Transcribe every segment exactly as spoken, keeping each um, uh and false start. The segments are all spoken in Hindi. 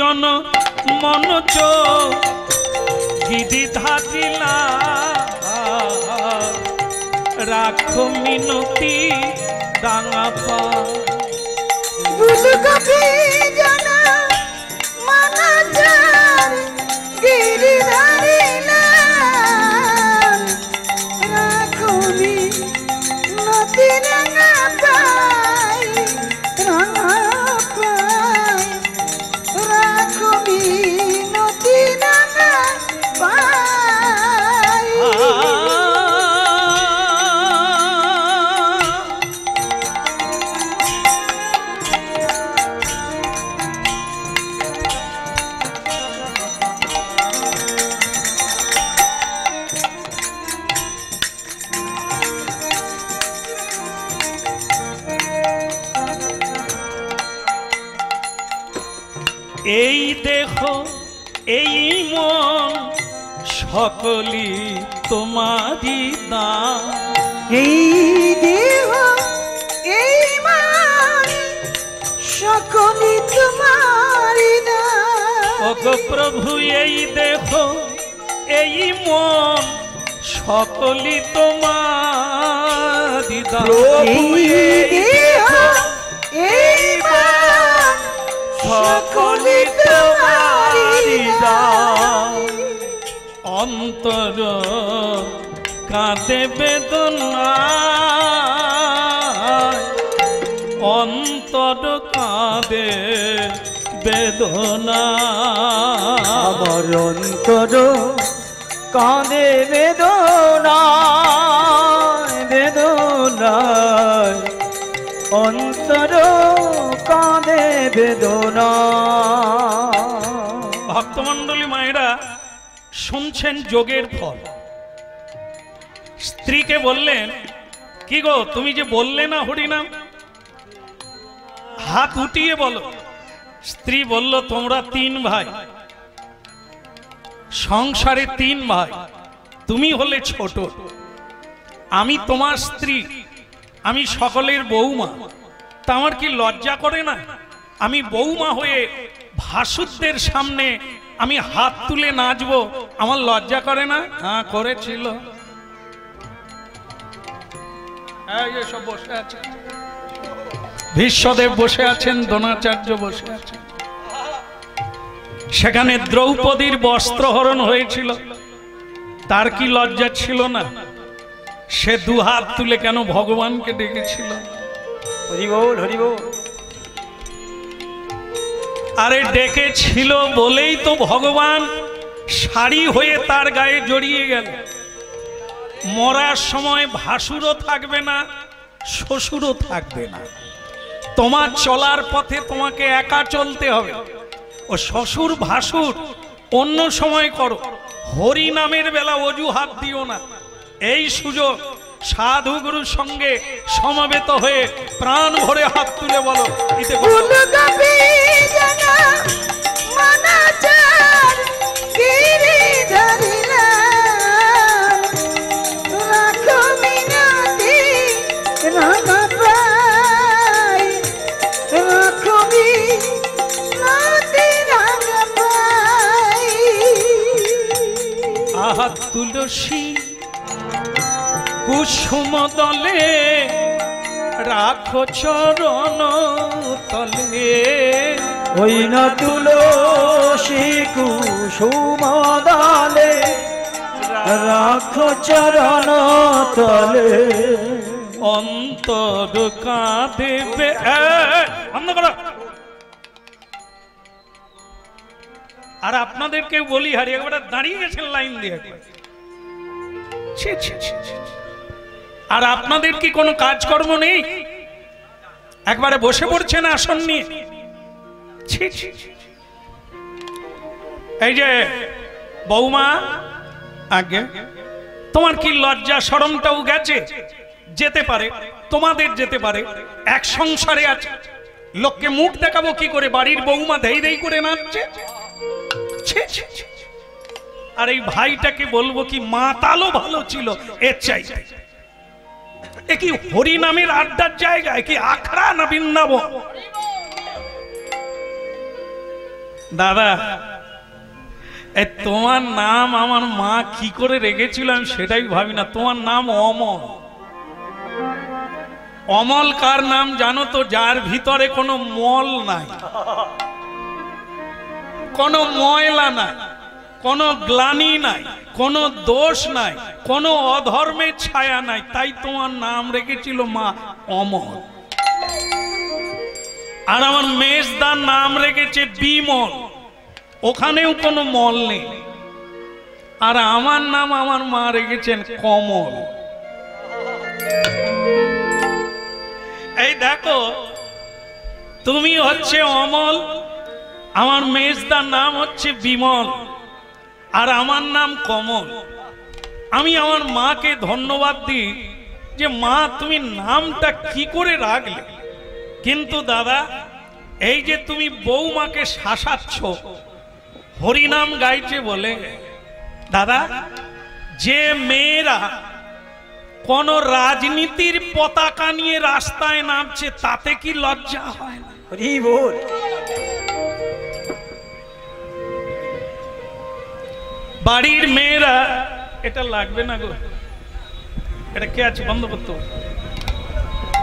নির্জন মনচ গিরি ধারিলা রাখ মিনতি ডাঙা পা সকলি তোমারি দান এই দেহ এই মন সকলি তোমারি দান ওগো প্রভু এই দেহ এই মন সকলি তোমারি দান প্রভু এই দেহ এই মন সকলি তোমারি দান অন্তর কাঁদে বেদনা অন্তর কাঁদে বেদনা আমার অন্তর কাঁদে বেদনা বেদনা অন্তর কাঁদে বেদনা ভক্তমণ্ডলী মায়েরা শুনছেন যোগের ফল। স্ত্রীকে বললেন, কি গো তুমি যে বললে না হরিনাম, হাত উঠিয়ে বলো। স্ত্রী বলল, তোমরা তিন ভাই, সংসারে তিন ভাই, তুমি হলে ছোট, আমি তোমার স্ত্রী, আমি সকলের বৌমা। তা আমার কি লজ্জা করে না আমি বৌমা হয়ে ভাসুরদের সামনে আমি হাত তুলে নাচবো? আমার লজ্জা করে না? হ্যাঁ করেছিল। ভীষ্মদেব বসে আছেন, দ্রোণাচার্য বসে আছেন। সেখানে দ্রৌপদীর বস্ত্র হরণ হয়েছিল, তার কি লজ্জা ছিল না? সে দু হাত তুলে কেন ভগবানকে ডেকেছিল? হরি বল হরি বল। আরে ডেকেছিল বলেই তো ভগবান শাড়ি হয়ে তার গায়ে জড়িয়ে গেল। মরার সময় ভাসুরও থাকবে না, শ্বশুরও থাকবে না, তোমার চলার পথে তোমাকে একা চলতে হবে। ও শ্বশুর ভাসুর অন্য সময় করো, হরি নামের বেলা অজুহাত দিও না। এই সুযোগ সাধু গুরুর সঙ্গে সমবেত হয়ে প্রাণ ভরে হাত তুলে বলো। আহা তুলসী কুসুম দলে রাখো চরণ তলে, ওই না তুলসী কুসুম দলে রাখো চরণ তলে অন্তর কাঁদে বেদনা। আর আপনাদেরকে বলি, হারি একবার দাঁড়িয়ে গেছেন লাইন দিয়ে। আর আপনাদের কি কোনো কাজকর্ম নেই? একবারে বসে পড়ছেন আসন নিয়ে। এই যে বৌমা, আগে তোমার কি লজ্জা শরমটাও গেছে? যেতে পারে, তোমাদের যেতে পারে, এক সংসারে আছে, লোককে মুখ দেখাবো কি করে? বাড়ির বৌমা ধেই ধেই করে নাচছে। আর এই ভাইটাকে বলবো কি, মাতালও ভালো ছিল এর চাই। একই হরি নামের আড্ডার জায়গায় কি আখড়া না বৃন্দাবন? दादा तुम्हार नाम आमार मा की करे रेखेछिलो आमी सेटाई भावी ना। तुम्हार नाम अमल। अमल कार नाम जानो तो? जार भीतरे कोनो मल नाई, कोनो मयला नाई, कोनो ग्लानी नाई, कोनो दोष नाई, कोनो अधर्मेर छाया नाई, ताई तुम्हार नाम रेखेछिलो मा अमल। आर आमार मेजदार नाम रेखेछे बिमल, ओखानेও কোনো মল নেই। আর আমার নাম আমার মা রেখেছেন কমল। এই দেখো তুমি হচ্ছে অমল, আমার মেজদার নাম হচ্ছে বিমল, আর আমার নাম কমল। আমি আমার মাকে ধন্যবাদ দিই যে মা তুমি নামটা কি করে রাখলে। কিন্তু দাদা এই যে তুমি বৌমাকে শাসাচ্ছ, हरिनाम गाइचे बोले, दादा जे मेरा कोनो राजनीतिर पताका निये रास्ताय नामछे ताते की लज्जा हय ना? हरि बोल। बाड़ीर मेरा एटा लागबे ना गो, एटा के आछे बंद करतो,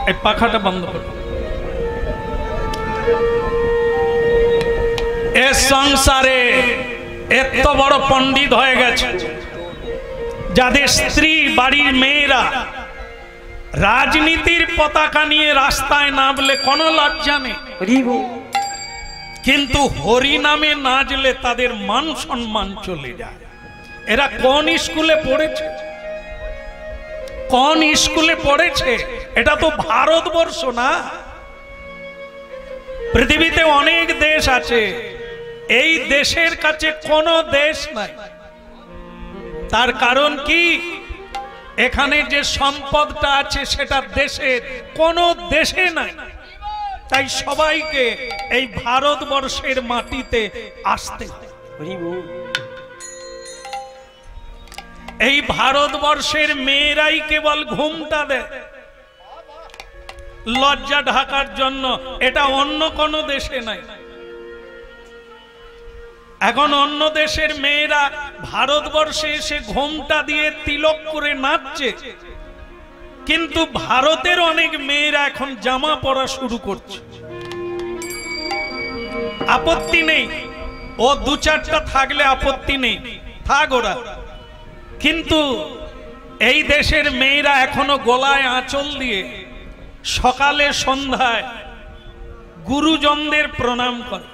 ए पाखाटा बंद करतो। ए संसारे एत बड़ पंडित हो गए जादेर स्त्री बाड़ीर मेयेरा राजनीतिर पताका निये रास्ताय नामले कोनो लज्जा नेई, किन्तु हरि नामे नाचले तादेर मान सम्मान चले जाए। एरा कोन स्कूले पढ़ेछे, कोन स्कूले पढ़ेछे? एटा तो भारतवर्ष ना, पृथिवीते अनेक देश आछे, एई देशेर काछे कोनो देश नाई। तार कारण की एखाने जे सम्पदटा आछे सेटा देशेर कोनो देशे नाई। ताई सबाईके एई भारतवर्षेर माटीते आसते हय। एई भारतवर्षेर मेयेराई केवल घुमटा देय लज्जा ढाकार जन्य, एटा अन्य कोनो देशे नाई। एखन अन्य देशेर मेयेरा भारतवर्षे एसे घोमटा दिए तिलक करे नाचछे, किन्तु भारतेर अनेक मेयेरा एखन जामा परा शुरू करछे। आपत्ति नेई, ओ दु चारटा थाकले आपत्ति नेई, थाक ओरा। किन्तु एई देशेर मेयेरा एखनो गलाय आँचल दिए सकाले सन्ध्याय गुरुजनदेर प्रणाम करे,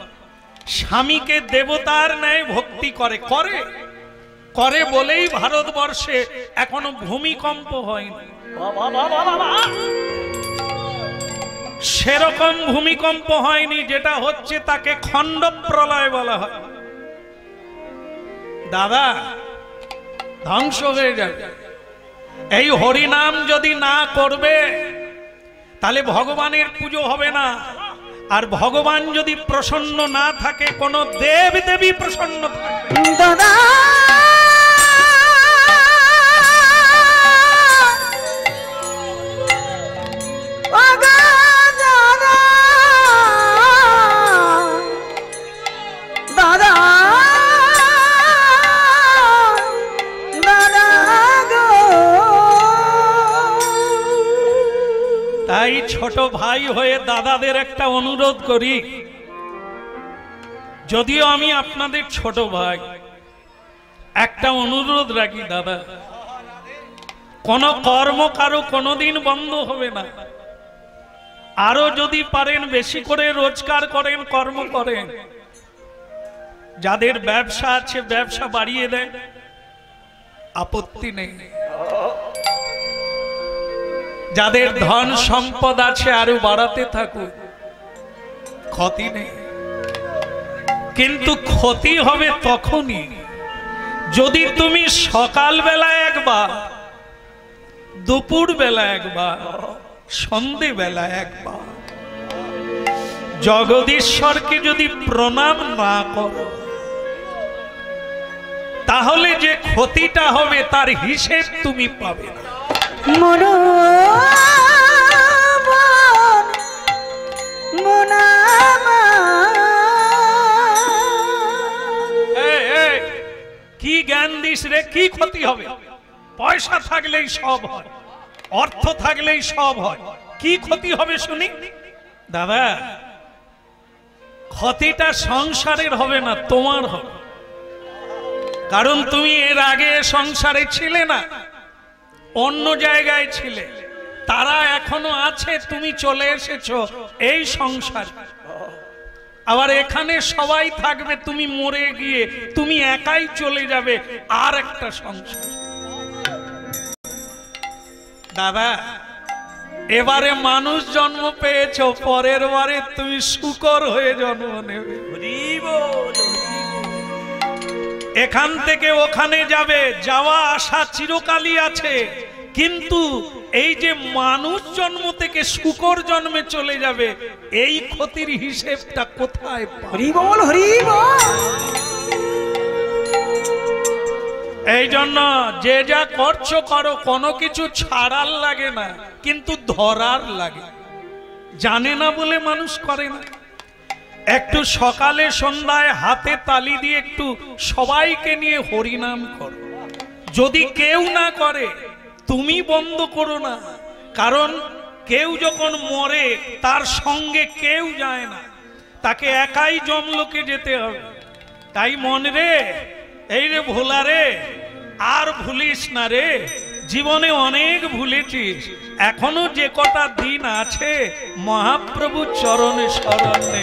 स्वामी के देवतार न्याय भक्ति करे, करे, करे बोले ही भारतवर्षे एखोनो भूमिकम्प होयनि। सेरकम भूमिकम्प होयनि जेटा होच्छे ताके खंड प्रलय बला हय। दादा ध्वंस हये जाबे। एई हरिनाम जदि ना करबे ताहले भगवानेर पुजो होबे ना, और भगवान यदि प्रसन्न ना थाके कोनो देव देवी प्रसन्न थाके। दादा ओगा दादा दादा दादा गो ताई छोटो भाई हुए दादा देर एक अनुरोध करी, जदिओ आमी आपनादेर छोट भाई, एक अनुरोध राखी दादा, कोनो कर्म कारो कोनो दिन बंद होबे ना। आरो जदि पारेन बेशी करे रोजगार करें, कर्म करें। जादेर व्यवसा आछे व्यवसा बाड़िये देन, आपत्ति नेई। যাদের ধন সম্পদ আছে আরো বাড়াতে থাকুক, ক্ষতি নেই। কিন্তু ক্ষতি হবে তখনই যদি তুমি সকাল বেলা একবার, দুপুর বেলা একবার, সন্ধে বেলা একবার জগদীশ্বরকে যদি প্রণাম না করো, তাহলে যে ক্ষতিটা হবে তার হিসেব তুমি পাবে না। মোরা মন মোনা মা। জিনিস রে কি ক্ষতি হবে? পয়সা থাকলেই সব হয়, অর্থ থাকলেই সব হয়। কি ক্ষতি হবে শুনি দাদা? ক্ষতিটা সংসারের হবে না, তোমার হবে। কারণ তুমি এর আগে সংসারে ছিলে না, অন্য জায়গায় ছিলে, তারা এখনো আছে, তুমি চলে এসেছো এই সংসার। আবার এখানে সবাই থাকবে, তুমি মরে গিয়ে তুমি একাই চলে যাবে আর একটা সংসার। দাদা এবারে মানুষ জন্ম পেয়েছো, পরের বারে তুমি শুকর হয়ে জন্ম নেবে। এখান থেকে ওখানে যাবে, যাওয়া আসা চিরকালই আছে। কিন্তু এই যে মানুষ জন্ম থেকে শুকর জন্মে চলে যাবে, এই ক্ষতির হিসেবটা কোথায়? হরি বল হরি বল। এই জন্য যে যা করছো করো, কোনো কিছু ছাড়ার লাগে না, কিন্তু ধরার লাগে। জানে না বলে মানুষ করে না। একটু সকালে সন্ধ্যায় হাতে তালি দিয়ে একটু সবাইকে নিয়ে হরিনাম করো। যদি কেউ না করে, তুমি বন্ধ করো না। কারণ কেউ যখন মরে তার সঙ্গে কেউ যায় না, তাকে একাই জমলোকে যেতে হবে। তাই মন রে, এই রে ভোলা রে, আর ভুলিস না রে। জীবনে অনেক ভুলেছিস, এখনো যে কটা দিন আছে মহাপ্রভু চরণে শরণে।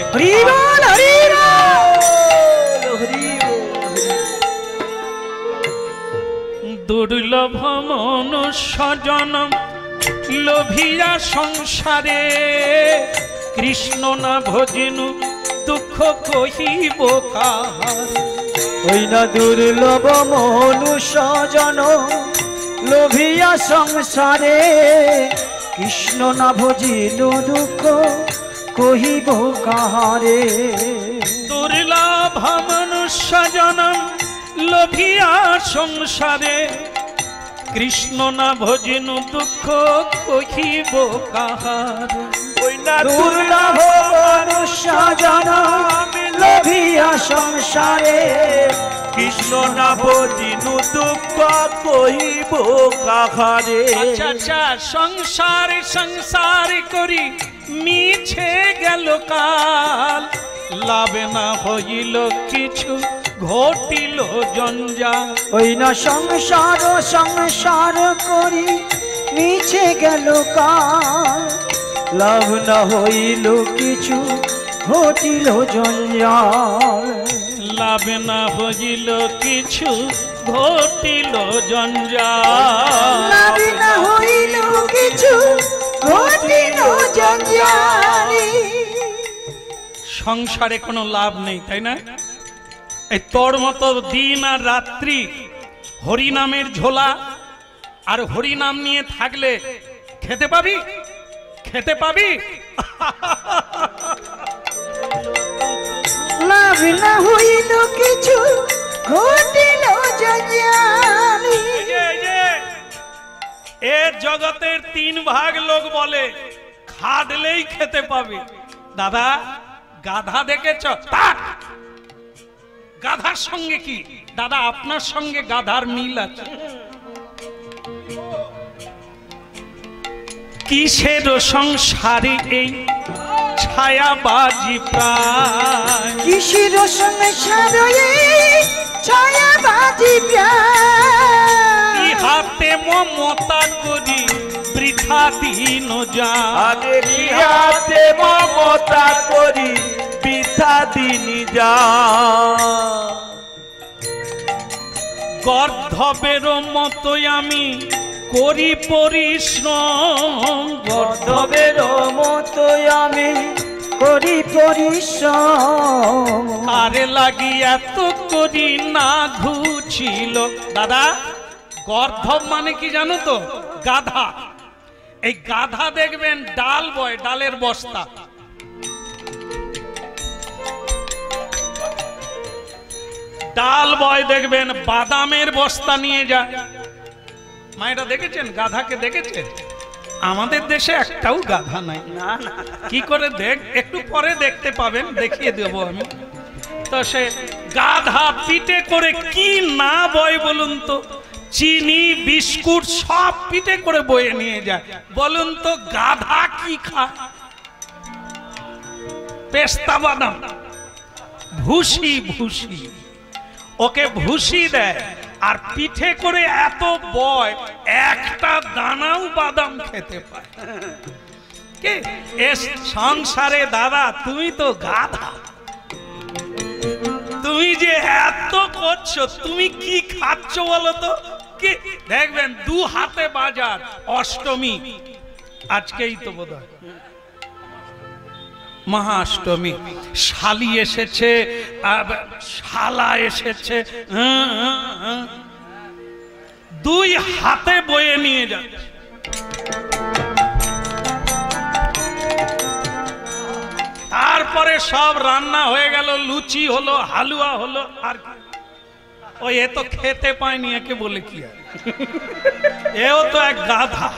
দুর্লভ মনুষ্য জনম লোভিয়া সংসারে, কৃষ্ণ না ভজিনু দুঃখ কহিব কাহারে। ওই না দুর্লভ মনুষ্য জনম লোভিয়া সংসারে, কৃষ্ণ না ভজিনু দুঃখ কহিব কাহারে। দুর্লভ মনুষ্য জনম লোভিয়া সংসারে, কৃষ্ণ না ভজিনু দুঃখ কহিব কাহারে। দুর্লভ মনুষ্য জনম লোভিয়া সংসারে, কৃষ্ণ না ভজিনু দুঃখ কহিব কাহারে। আচ্ছা সংসার সংসার করি মিছে গেল কাল, লাভে না হইল কিছু ঘটিল জঞ্জাল। ওই না সংসার সংসার করি মিছে গেল কাল, লাভ না হইল কিছু ঘটিল জঞ্জাল। লাভ না হইল কিছু ঘটিল জঞ্জাল, লাভ না হইল কিছু ঘটিল জঞ্জাল। সংসারে কোনো লাভ নেই, তাই না? এই তোর মতো দিন আর রাত্রি হরিনামের ঝোলা, আর হরিনাম নিয়ে থাকলে খেতে পাবি? খেতে পাবি? লাভ না হইল কিছু ঘটিল জঞ্জাল। এর জগতের তিন ভাগ লোক বলে খাটলেই খেতে পাবি। দাদা গাধা দেখেছ? গাধার সঙ্গে কি দাদা আপনার সঙ্গে গাধার মিল আছে? কিসের সংসারে এই ছায়াবাজি প্রায়, কিসের সংসারে এই ছায়াবাজি প্রায়। ইহাতে মমতা করি বৃথা দিন যায়, ইহাতে মমতা করি বৃথা দিন যায়। গর্ধবের মতোই আমি করি পরিশ্রম, গর্ধবের মতোই আমি করি পরিশ্রম। আরে লাগি এত করি না ঘুছিল। দাদা গর্ধব মানে কি জানো তো? গাধা। এই গাধা দেখবেন ডাল বয়, ডালের বস্তা। ডাল বয় দেখবেন বাদামের বস্তা নিয়ে যায়। মায়েরা দেখেছেন গাধাকে? দেখেছেন? আমাদের দেশে একটাও গাধা নাই। কি করে দেখ, একটু পরে দেখতে পাবেন, দেখিয়ে দেব আমি। तो से गाधा पीटे करे की ना बय बोलुन तो चीनी बिस्कुट सब पीटे करे बोये निये जाए बोलुन तो गाधा की खाए पेस्ता बादाम भूसी भूसी ओके भूसी दे और पीठे करे एतो बय एकटा दानाओ बादाम खेते पाए संसारे दादा तुमी तो गाधा तुमी जे एतो करछो तुमी की खाच्छो बोलो तो कि देखबेन दो हाथे बाजार अष्टमी आजकेई तो बोधहय महाअष्टमी शाली एसेछे शाला एसेछे दुई हाथे बोये निये जाच्छे सब रान्ना हो गेलो लुची हलो हालुआ हलो और ये तो खेते पायनी है के बोले किया ये हो तो एक गाधा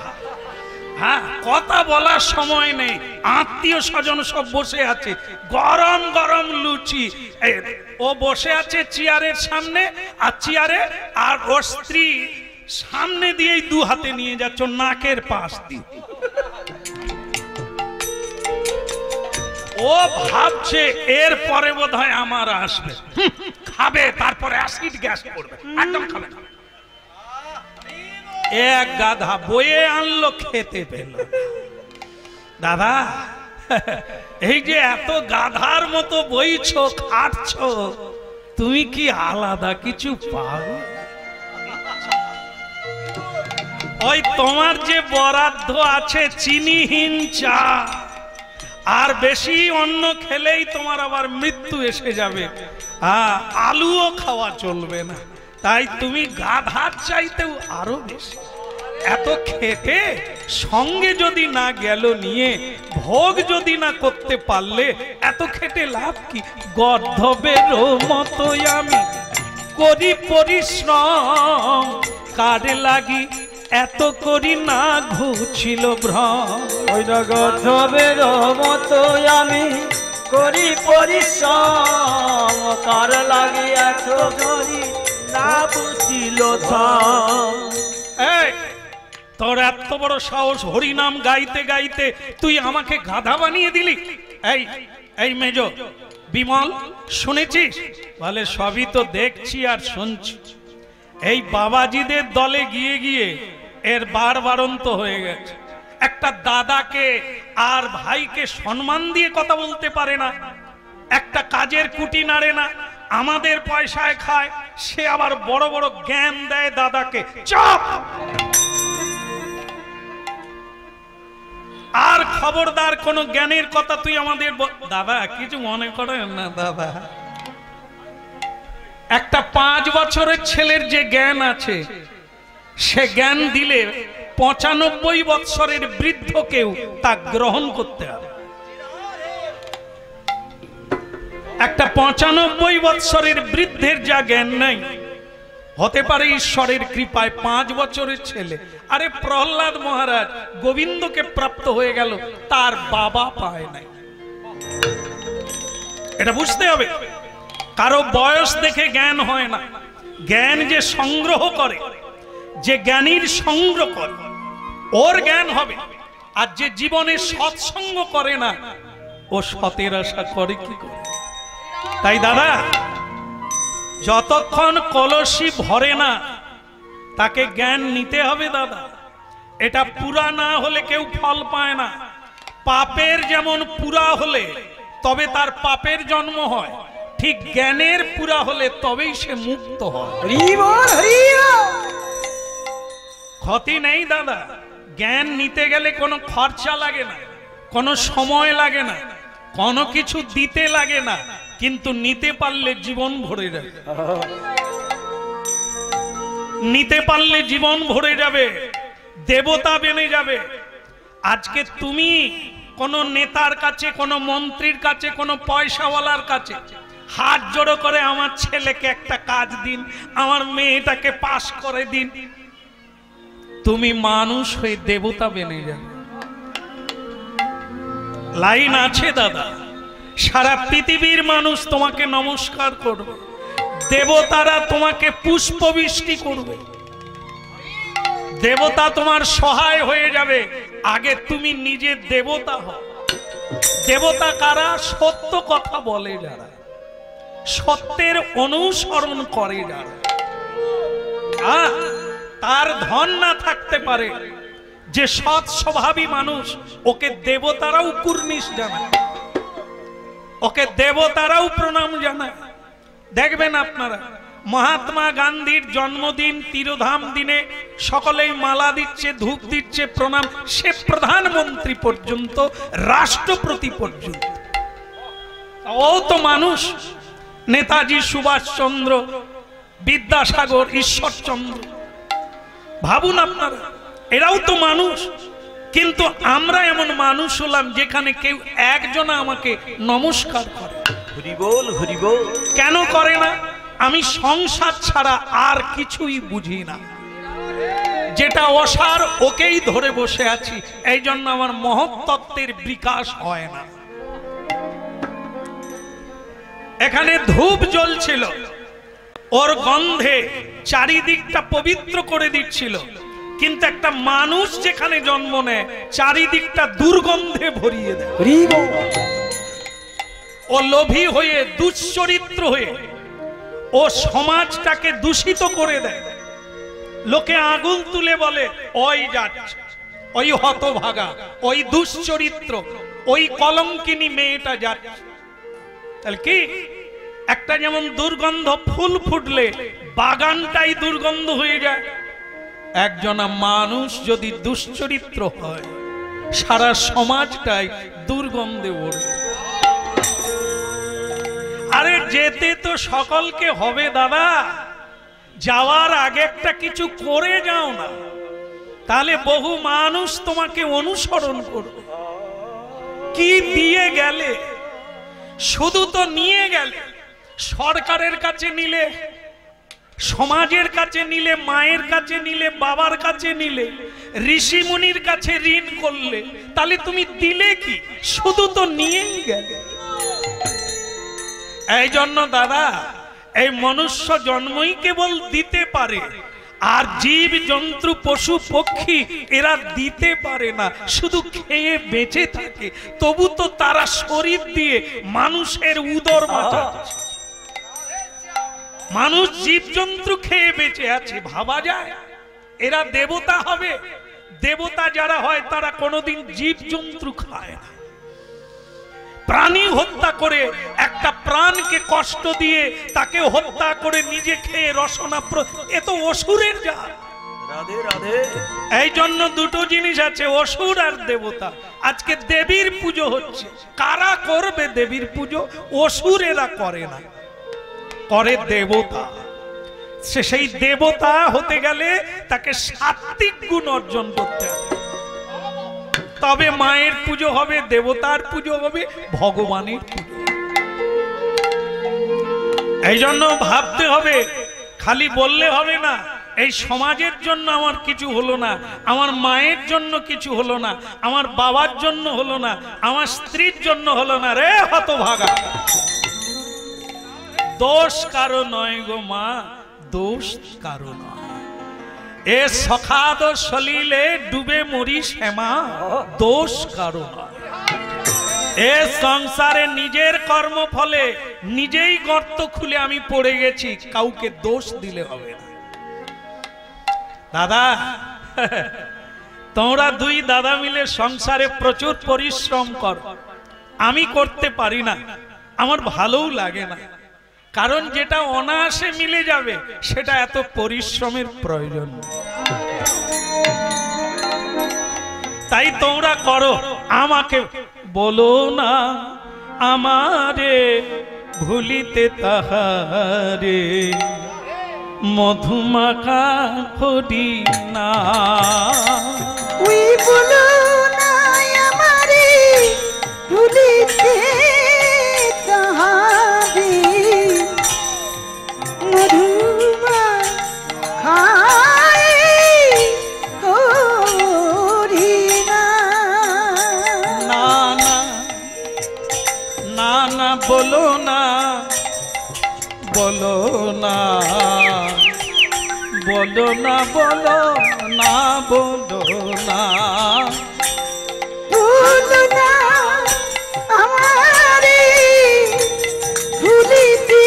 हाँ कथा बोला समय नहीं आत्मीय सजन सब बसे आछे गरम गरम लुची ओ बसे आछे चियारेर सामने आर चियारे आर ओर स्त्री सामने दिए दो हाथे निये जाच्छो नाकेर पास दिए ओ भावछे एर परे बोधहय आमार आसबे खाबे तारपरे एसिड गैस करबे एकदम खाबे ना एक गाधा बोये आनलो खेते पेलो दादा एई जे एतो गाधार मतो बोइछो खाटछो तुमी की आलादा किछु पाओ ओई तोमार जे बराद्ध आछे चीनीहीन चा आर बेशी अन्न खेलेई तोमार आबार मृत्यु एसे जाबे आलुओ खावा चलबे ना ताई तुमी गाधार चाइतेओ आरो बेशी एतो खेते संगे जोदि ना गेलो निये भोग जोदि ना करते पारले एतो खेते लाभ की गधबेर मतोई आमी करि परिश्रम कारे लागि एतो कोरी ना घुछिलो भ्रम ओई गधबेर मतो आमी कोरी परिश्रम कार लागि एतो कोरी ना बुझिलो धम तोर एत बड़ साहस हरिनाम गाइते गाइते तुई आमाके गाधा बानिये दिली एई एई मेजो बिमल शुनेछिस बोले सबई तो देखछि आर शुनछि एई बाबाजीदेर दले गिये गिये एर बार बारंत हो गए एक दादा के आर भाई के सम्मान दिए कथा बोलते पारे ना एक काजेर कुटी नाड़े ना आमादेर पैसाय खाय से आबार बड़ बड़ ज्ञान देय दादा के चुप आर खबरदार कोनो ज्ञानेर कथा तुई आमादेर दादा किछु मने करेन ना दादा एक पाँच बछरेर छेलेर जे ज्ञान आछे से ज्ञान दिले पचानब्बई बत्सरेर वृद्ध केउ ता ग्रहण करते पारे एकटा पचानब्बई बत्सरेर वृद्धेर जा ज्ञान नाई होते पारे ईश्वरेर कृपाय पाँच बछरेर छेले अरे प्रहलाद महाराज गोविंद के प्राप्त हये गेल तार बाबा पाय नाई एटा बुझते हबे कारो बयस देखे ज्ञान हय ना ज्ञान जे संग्रह करे जे ज्ञानीर संग्रह करे ओर ज्ञान हबे आर जे जीवने सत्संग करे ना ओ सतेर आशा करे कि करे ताई दादा जतक्षण कलसी भरे ना ताके ज्ञान नीते हबे दादा एटा पूरा ना होले केउ फल पाय ना पापेर जेमन पूरा होले तबे तार पापेर जन्म हय ठीक ज्ञानेर पूरा होले तबेई से मुक्त हय क्षति नहीं दादा ज्ञान नीते गेले कोनो खर्चा लागे ना कोनो समय लागे ना कोनो किछु दिते लागे ना किन्तु नीते पारले जीवन भरे जाबे नीते पारले जीवन भरे जाबे देवता बेने जाबे आज के तुमी कोनो नेतार काछे कोनो मंत्रीर काछे कोनो पैसावालार काछे हाथ जोड़ो करे आमार छेलेके एकटा काज दिन आमार मेयेटाके पास करे दिन तुमी मानुष हये देवता बेने जाबे लाइन आछे दादा सारा पृथिवीर मानुष तुम्हें नमस्कार करबे, देवतारा तुम्हें पुष्पवृष्टि करबे, देवता तुम्हार सहाय हो जाबे। आगे तुमी निजे देवता हो। देवता कारा? सत्य कथा बोले जारा, सत्येर अनुसरण करे जारा। आह तार धन ना थाकते पारे जे सत् स्वभावी मानुष, ओके देवताराओ कुर्निश जानाय, ओके देवताराओ प्रणाम जानाय। देखबेन आपनारा महात्मा गांधीर जन्मदिन तिरोधाम दिने सकलेई माला दिच्छे, धूप दिच्छे, प्रणाम। से प्रधानमंत्री पर्यन्त, राष्ट्रपति पर्यन्त, ओ तो मानुष। नेताजी सुभाष चंद्र, विद्यासागर, ईश्वरचंद्र, भाबुन आपनारा एराও तो मानुष। किन्तु आमरा एमन मानुष हलाम जेखाने केउ एकजन आमाके नमस्कार करे। हरि बोल हरि बोल। केन करे ना? आमी संसार छाड़ा आर किछुई बुझी ना, जेटा असार ओकेई धरे बसे आछि। एइजन्य आमार महत् तत्त्वेर विकास हय ना। एखाने धूप ज्वलछिल, ओर गन्धे चारिदिकटा पवित्र करे दिच्छिल, किन्तु एकटा मानुष जेखाने जन्म नेय चारिदिकटा दुर्गन्धे भरिये देय। ओ लोभी हये, दुश्चरित्र हये ओ समाजटाके दूषित करे देय। लोके आंगुल तुले बोले ओई जाच्छ, ओई हतभागा, ओई दुश्चरित्र, ओई कलंकिनी मेयेटा जाच्छ। ताहले कि एकटा जेमन दुर्गन्ध, फुल फुटले बागानटाई दुर्गन्ध हये जाय। एकजना मानुष यदि दुश्चरित्र हय, सारा समाजटाई दुर्गन्धे भरे। अरे जेते तो सकलके हबे दादा, जावार आगे एकटा किछु करे जाओ ना, ताहले बहु मानुष तोमाके अनुसरण करबे। कि दिये गेले? शुधु तो निये गेले। सरकारेर काछे निले, समाजेर काछे निले, मायेर काछे निले, बाबार काछे निले, ऋषि मुनिर काछे ऋण करले, ताहले तुमी दिले कि? शुधु तो नियेई गेले। एइजन्य दादा ए मनुष्य जन्मई केवल दीते पारे, आर जीव जंतु पशु पक्षी एरा दीते पारे ना, शुधु खेये बेचे थाके। तबु तो तारा शरीर दिये मानुषेर उदर बाँचाय। मानुष जीव जंतु खेये बेचे आछे, भाबा जाय? एरा देवता हबे? देवता जारा हय तारा कोनोदिन जीव जंतु खाय ना। प्राणी हत्या करे, एकटा प्राणके कष्ट दिए ताके हत्या करे निजे खेये रसना प्र ए तो असुरेर जात। राधे राधे। एइजन्य दुटो जिनिस आछे, असुर आर देवता। आजके देवीर पूजो हच्छे, कारा करबे देवीर पूजो? असुरेरा करे ना, करे देवता। से सेई देवता होते गेले ताके सात्विक गुण अर्जन करते हबे, तबे मायेर पूजो हबे, देवतार पूजो हबे, भगवानेर पूजो। एइजन्य भाबते हबे, खाली बोलले हबे ना এই সমাজের জন্য আমার কিছু হলো না, আমার মায়ের জন্য কিছু হলো না, আমার বাবার জন্য হলো না, আমার স্ত্রীর জন্য হলো না। রে হতভাগা, दोष कारो नय गो मा, दोष कारो नय। ए सखा तो सलिले डूबे मरिस हेमा, दोष कारो नय। ए संसारे निजेर कर्म फले निजेई गर्त खुले आमी पड़े गेछि, काउके दोष दिले हबे ना। दादा तोमरा दुई दादा मिले संसारे प्रचुर परिश्रम करो। आमी करते पारी ना, आमार भालोई लागे ना, कारण जेटा अनायासे मिले जाबे सेटा एत परिश्रमेर प्रयोजन। ताई तोमरा करो, आमाके बोलो ना आमारे भुलिते ताहारे, मधुमाखा हरि नाम। ना बोलो ना बोलो ना बोलो ना बोलो ना बोलो ना हमारी भूली थी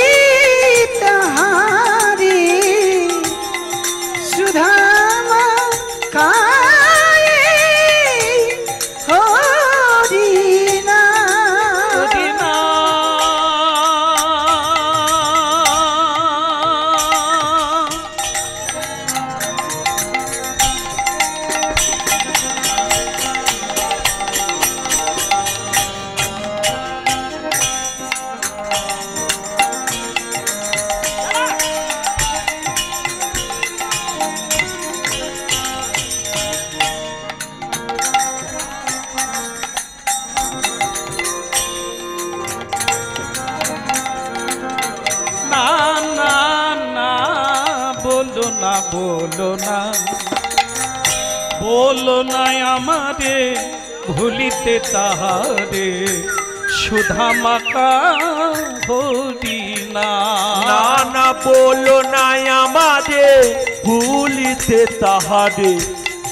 तुम्हारी सुधामा का बोलो ना बोलो ना आमारे भूलिते ताहारे सुधामा का होरी ना ना बोलो ना आमारे भूलिते ताहारे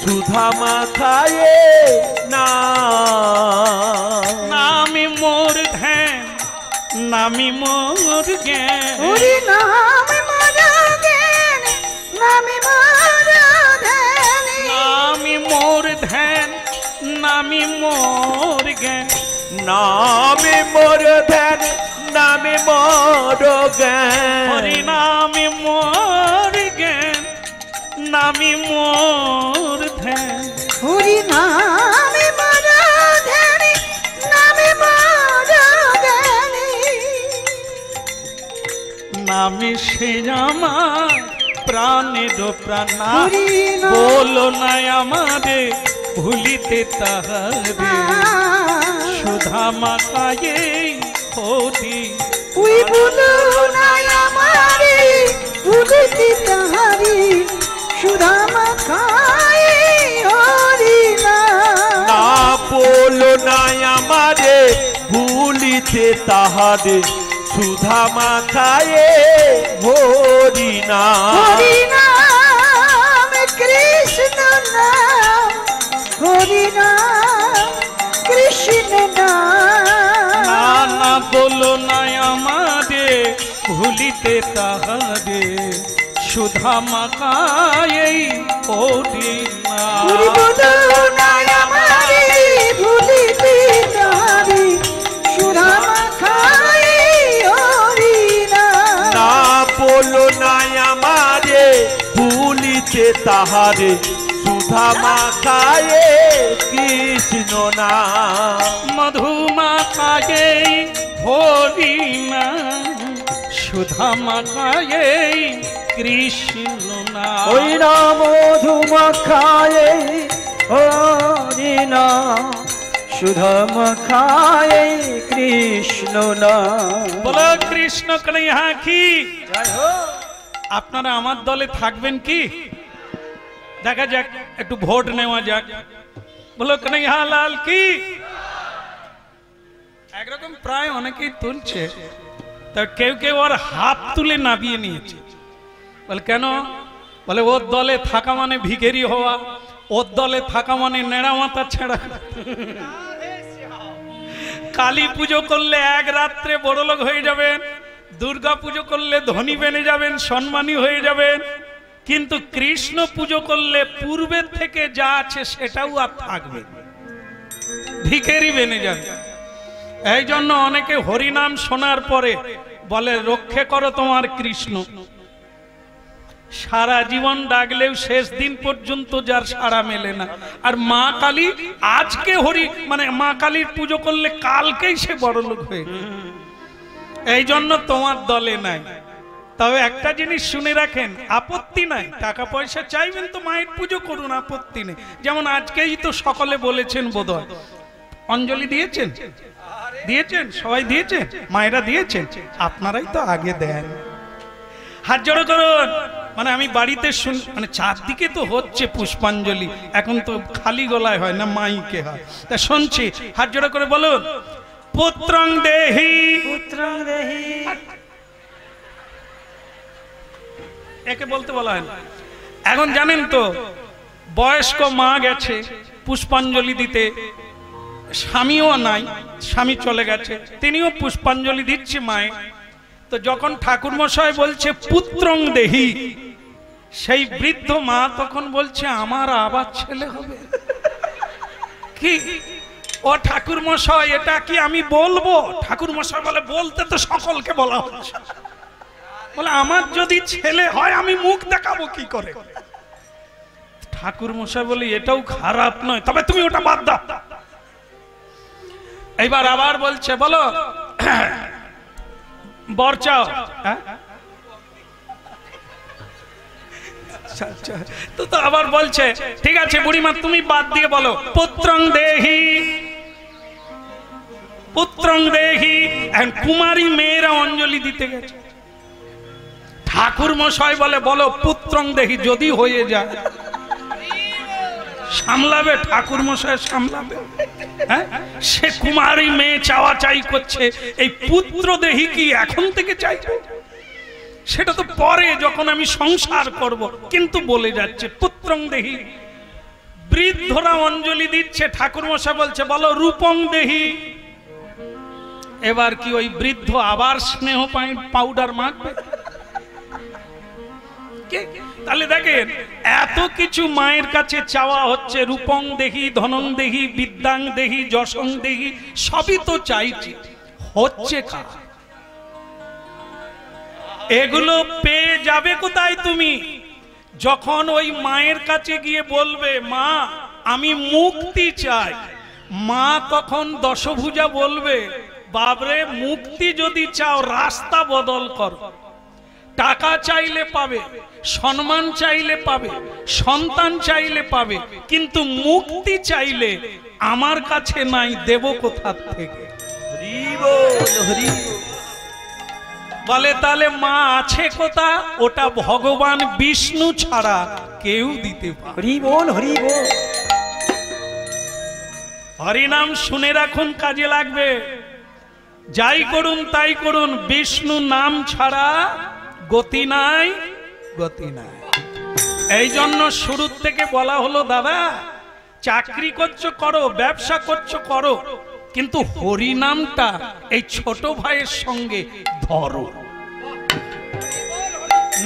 सुधामा खाए ना नामी मोर ध्यान नामी मोर ज्ञान नामी मोर गैन नामी मोर धन नामी मोर गैन नामी मोर गैन नामी मोर धन हुरी नामी मोर धन नामी मोर धन नामी श्रीरामा प्राणी दो प्राणा बोलो ना हमारे भूलिते ताहारे सुधामा का ये होती बोलो ना हमारे भूलिते ताहारे सुधामा का ये होती ना ना बोलो ना हमारे भूलिते ताहारे सुधामा का ये होती ना हरि नाम कृष्ण नाम ना बोलो ना हमारे भूलिते ताहारे सुधामा का यही होरी नाम बोलो ना हमारे भूलिते ताहारे सुधामा का यही होरी नाम ना बोलो ना हमारे भूलिते ताहारे सुधामा खाए कृष्णो ना मधुमा खाए होरी ना सुधामा खाए कृष्णो ना ओई ना मधुमा खाए होरी ना सुधामा खाए कृष्णो ना बोलो कृष्ण कन्हैया की जय हो। आपनारा आमार दले थाकबेन की देखा जाक एक भोट नेवा जाक बोलो कन्हैया लाल की एक रकम प्राय अनेकेई तुलछे तो केउ केउ और हाथ तुले नाबिये नियेछे बोले केन बोले ओर दले थाका माने भिखारी हवा ओर दले थाका माने नेड़ा माथा छेड़ा काली पुजो करले एक रात्रे बड़लोक हये जाबेन दुर्गा पुजो करले धनी बेने जाबेन सम्मानी हये जाबेन किन्तु कृष्ण पूजो करले पूर्वे थेके जा आछे सेटाओ आर थाकबे भिखारी बेने जाबे एई जोन्नो अनेके हरि नाम शोनार परे बोले रक्षा करो तोमार कृष्ण सारा जीवन डाकलेओ शेष दिन पर्यन्त जार साड़ा मेले ना आर मा काली आज के हरि माने मा कालीर पूजो करले कालकेई से बड़लोक हये जाबे एई जोन्नो तोमार दले नाई तब एक जिनिस शुने रखें आपत्ति नहीं टाका पैसा चाइबेन तो मायेर पुजो करुन आपत्ति नहीं जेमन आजकेई तो सकले बोलेछेन बोधहय अंजलि दिएछेन दिएछेन सबाई दिएछेन मायेरा दिएछेन आपनाराई तो आगे देन हाथ जोड़ो करुन माने आमी बाड़ीते शुन माने चारदिके तो होच्छे पुष्पांजलि एखन तो खाली गलाय हय ना माइके हय ता शुनछि हाथ जोड़ो करे बोलुन पुत्रं देहि पुत्रं देहि একে বলতে বলা হয়। এখন জানেন তো বয়স্ক মা গেছে পুষ্পাঞ্জলি দিতে, স্বামীও নাই, স্বামী চলে গেছে, তিনিও পুষ্পাঞ্জলি দিচ্ছে মায়ে। তো যখন ঠাকুর মশাই বলছে পুত্রং দেহি, সেই বৃদ্ধ মা তখন বলছে আমার আবার ছেলে হবে কি? ও ঠাকুর মশাই এটা কি আমি বলবো? ঠাকুর মশাই বলে বলতে তো সকলকে বলা হচ্ছে, বলে আমার যদি ছেলে হয় আমি মুখ দেখাবো কি করে? ঠাকুর মশাই বলে এটাও খারাপ নয়, তবে তুমি ওটা বাদ দাও। এইবার আবার বলছে বলো বর চাও, তো তো আবার বলছে ঠিক আছে বুড়িমা তুমি বাদ দিয়ে বলো পুত্রং দেহি, পুত্রং দেহি। এখন কুমারী মেয়েরা অঞ্জলি দিতে গেছে, ঠাকুর মশাই বলে বলো পুত্রং দেহি, যদি হয়ে যায় সামলাবে ঠাকুর মশাই সামলাবে। হ্যাঁ সে কুমারী মেয়ে চাওয়া চাই করছে, এই পুত্র দেহি কি এখন থেকে চাইবো? সেটা তো পরে যখন আমি সংসার করব, কিন্তু বলে যাচ্ছে পুত্রং দেহি। বৃদ্ধরা অঞ্জলি দিচ্ছে, ঠাকুর মশাই বলছে বলো রূপং দেহি। এবার কি ওই বৃদ্ধ আবার স্নেহ পাউডার মাখবে? তাহলে দেখেন এত কিছু মায়ের কাছে চাওয়া হচ্ছে, রূপং দেহি, ধনং দেহি, বিদ্যাং দেহি, যশং দেহি, সবই তো চাইছি, হচ্ছে কা? এগুলো পেয়ে যাবে কোথায় তুমি? যখন ওই মায়ের কাছে গিয়ে বলবে মা আমি মুক্তি চাই, মা তখন দশভুজা বলবে বাবরে মুক্তি যদি চাও রাস্তা বদল কর। টাকা চাইলে পাবে, সম্মান চাইলে পাবে, সন্তান চাইলে পাবে, কিন্তু মুক্তি চাইলে আমার কাছে নাই, দেব কোথার থেকে? বলে তাহলে মা আছে কোথা? ওটা ভগবান বিষ্ণু ছাড়া কেউ দিতে পারে। হরি বল হরি বল। হরিনাম শুনে রাখুন, কাজে লাগবে। যাই করুন তাই করুন, বিষ্ণু নাম ছাড়া গতি নাই, গতি নাই। এই জন্য শুরুর থেকে বলা হলো দাদা চাকরি করছো করো, ব্যবসা করছো করো, কিন্তু হরিনামটা এই ছোট ভাইয়ের সঙ্গে ধরো,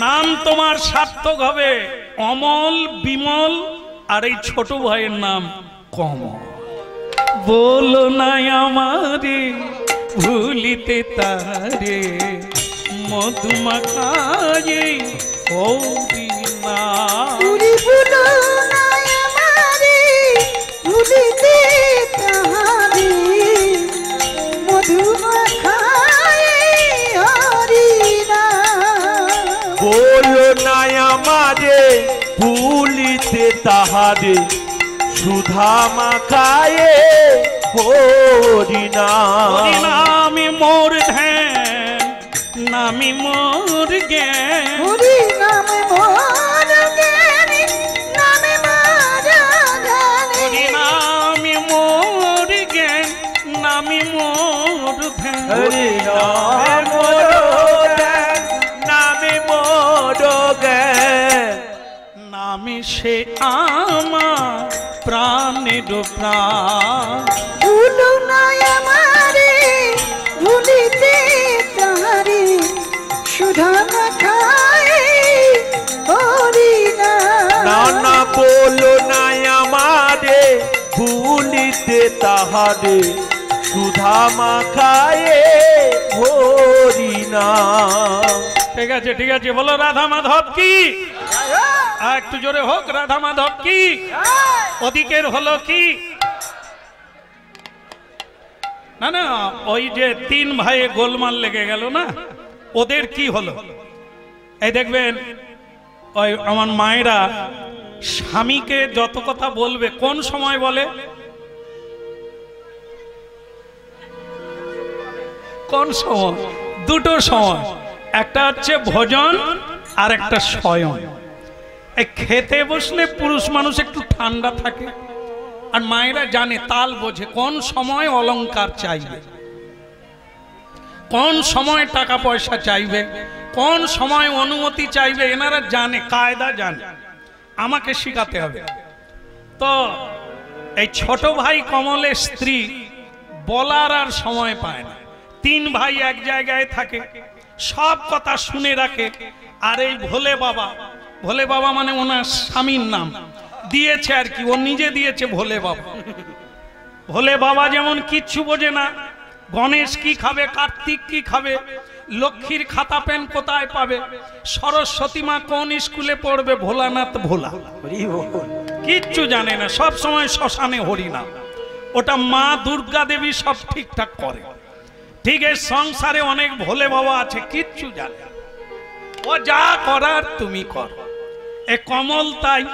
নাম তোমার সার্থক হবে অমল বিমল। আর এই ছোট ভাইয়ের নাম কমল। বলো নাই আমারে ভুলিতে তারে মধুমাখায়ে হরিনা, ভুলিতে তাহারে মধুমাখায়ে হরিনা। বলো না আমারে ভুলিতে তাহারে সুধামাখায়ে হরিনা। আমি মোর ধ্যান নামি মোর জ্ঞান, হরি নাম মোর জ্ঞান নামে মোর ধ্যান, হরি নামি মোর জ্ঞান নামি মোর ধ্যান, হরি নাম মোর ধ্যান নামে মোর জ্ঞান। নামে সে আমার প্রাণের প্রাণ, ভুলো না আমারে ভুলিতে তাহারে সুধামাখায়ে হরিনা। না বলো না আমারে ভুলিতে তাহারে সুধামাখায়ে হরিনা। ঠিক আছে ঠিক আছে, বলো রাধা মাধব কি? আর একটু জোরে হোক, রাধা মাধব কি? ওদিকের হলো কি? না না, ওই যে তিন ভাইয়ে গোলমাল লেগে গেল না, ওদের কি হলো? এই দেখবেন ওই আমার মায়েরা স্বামীকে যত কথা বলবে কোন সময় বলে, কোন সময়? দুটো সময়, একটা হচ্ছে ভোজন আর একটা শয়ন। এই খেতে বসলে পুরুষ মানুষ একটু ঠান্ডা থাকে, আর মায়েরা জানে তাল বোঝে কোন সময় অলংকার চাইবে, কোন সময় টাকা পয়সা চাইবে, कौन समय अनुमति चाहिए एनारा जाने कायदा जाने आमाके शिखाते हबे। तो ए छोटो भाई कमलेर स्त्री बोलार आर समय पाय ना, तीन भाई एक जायगाय थाके सब कथा शुने राखे और भोले बाबा भोले बाबा माने ओनार स्वामीर नाम दिएछे आर कि ओ निजे दिएछे भोले बाबा। भोले बाबा जेमन किच्छु बोझे ना गणेश की खाबे कार्तिक की खाबे लक्ष्मीर खाता पेन कोथाय पाबे सरस्वती मा कोन स्कूले पढ़बे भोलानाथ भोला किच्छु जाने ना सब समय शशाने हरि नाम ओटा मा दुर्गा देवी सब ठीक ठाक करे। ठीक है संसारे अनेक भोले बाबा आछे किच्छु जाने ओ जा करार तुमी करो। ए कमल ताई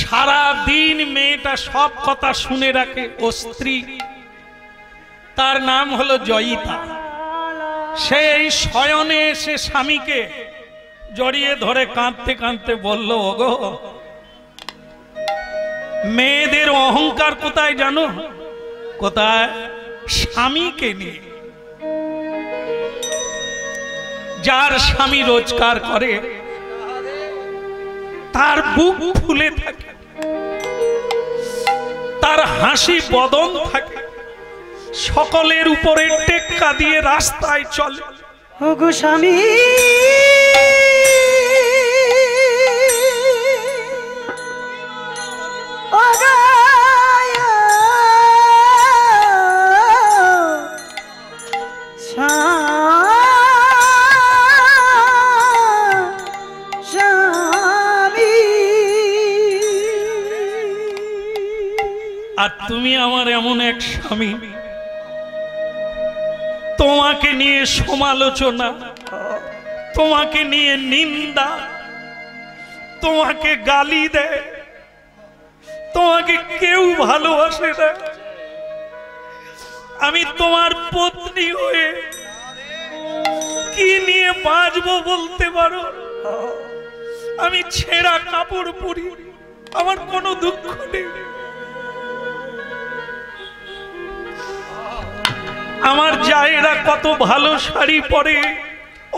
सारा दिन मेटा सब कथा शुने राखे ओ स्त्री तार नाम हलो जयिता। से शयने से स्वामी के जड़िए धरे कांदते कांदते बोलो ओगो मेयेदेर अहंकार कोथाय जानो कोथाय स्वामी के निये जार स्वामी रोजगार करे तार बुक फुले थाके तार हासि बदन थाके सकलेर उपरे टेक्का दिए रास्ताय चले ओगो स्वामी तुम्हें आमार एमन एक स्वामी तुम्हें निये समालोचना तुम्हें निये निंदा तुम्हें गाली दे तुम्हें क्यों भालोबासे ना आमी तुम्हार पत्नी हुए कि निये बाजबो बोलते पारो आमी छेड़ा कापड़ परी आमार कोनो दुःख नेई आमार जाएरा कत भालो शाड़ी परे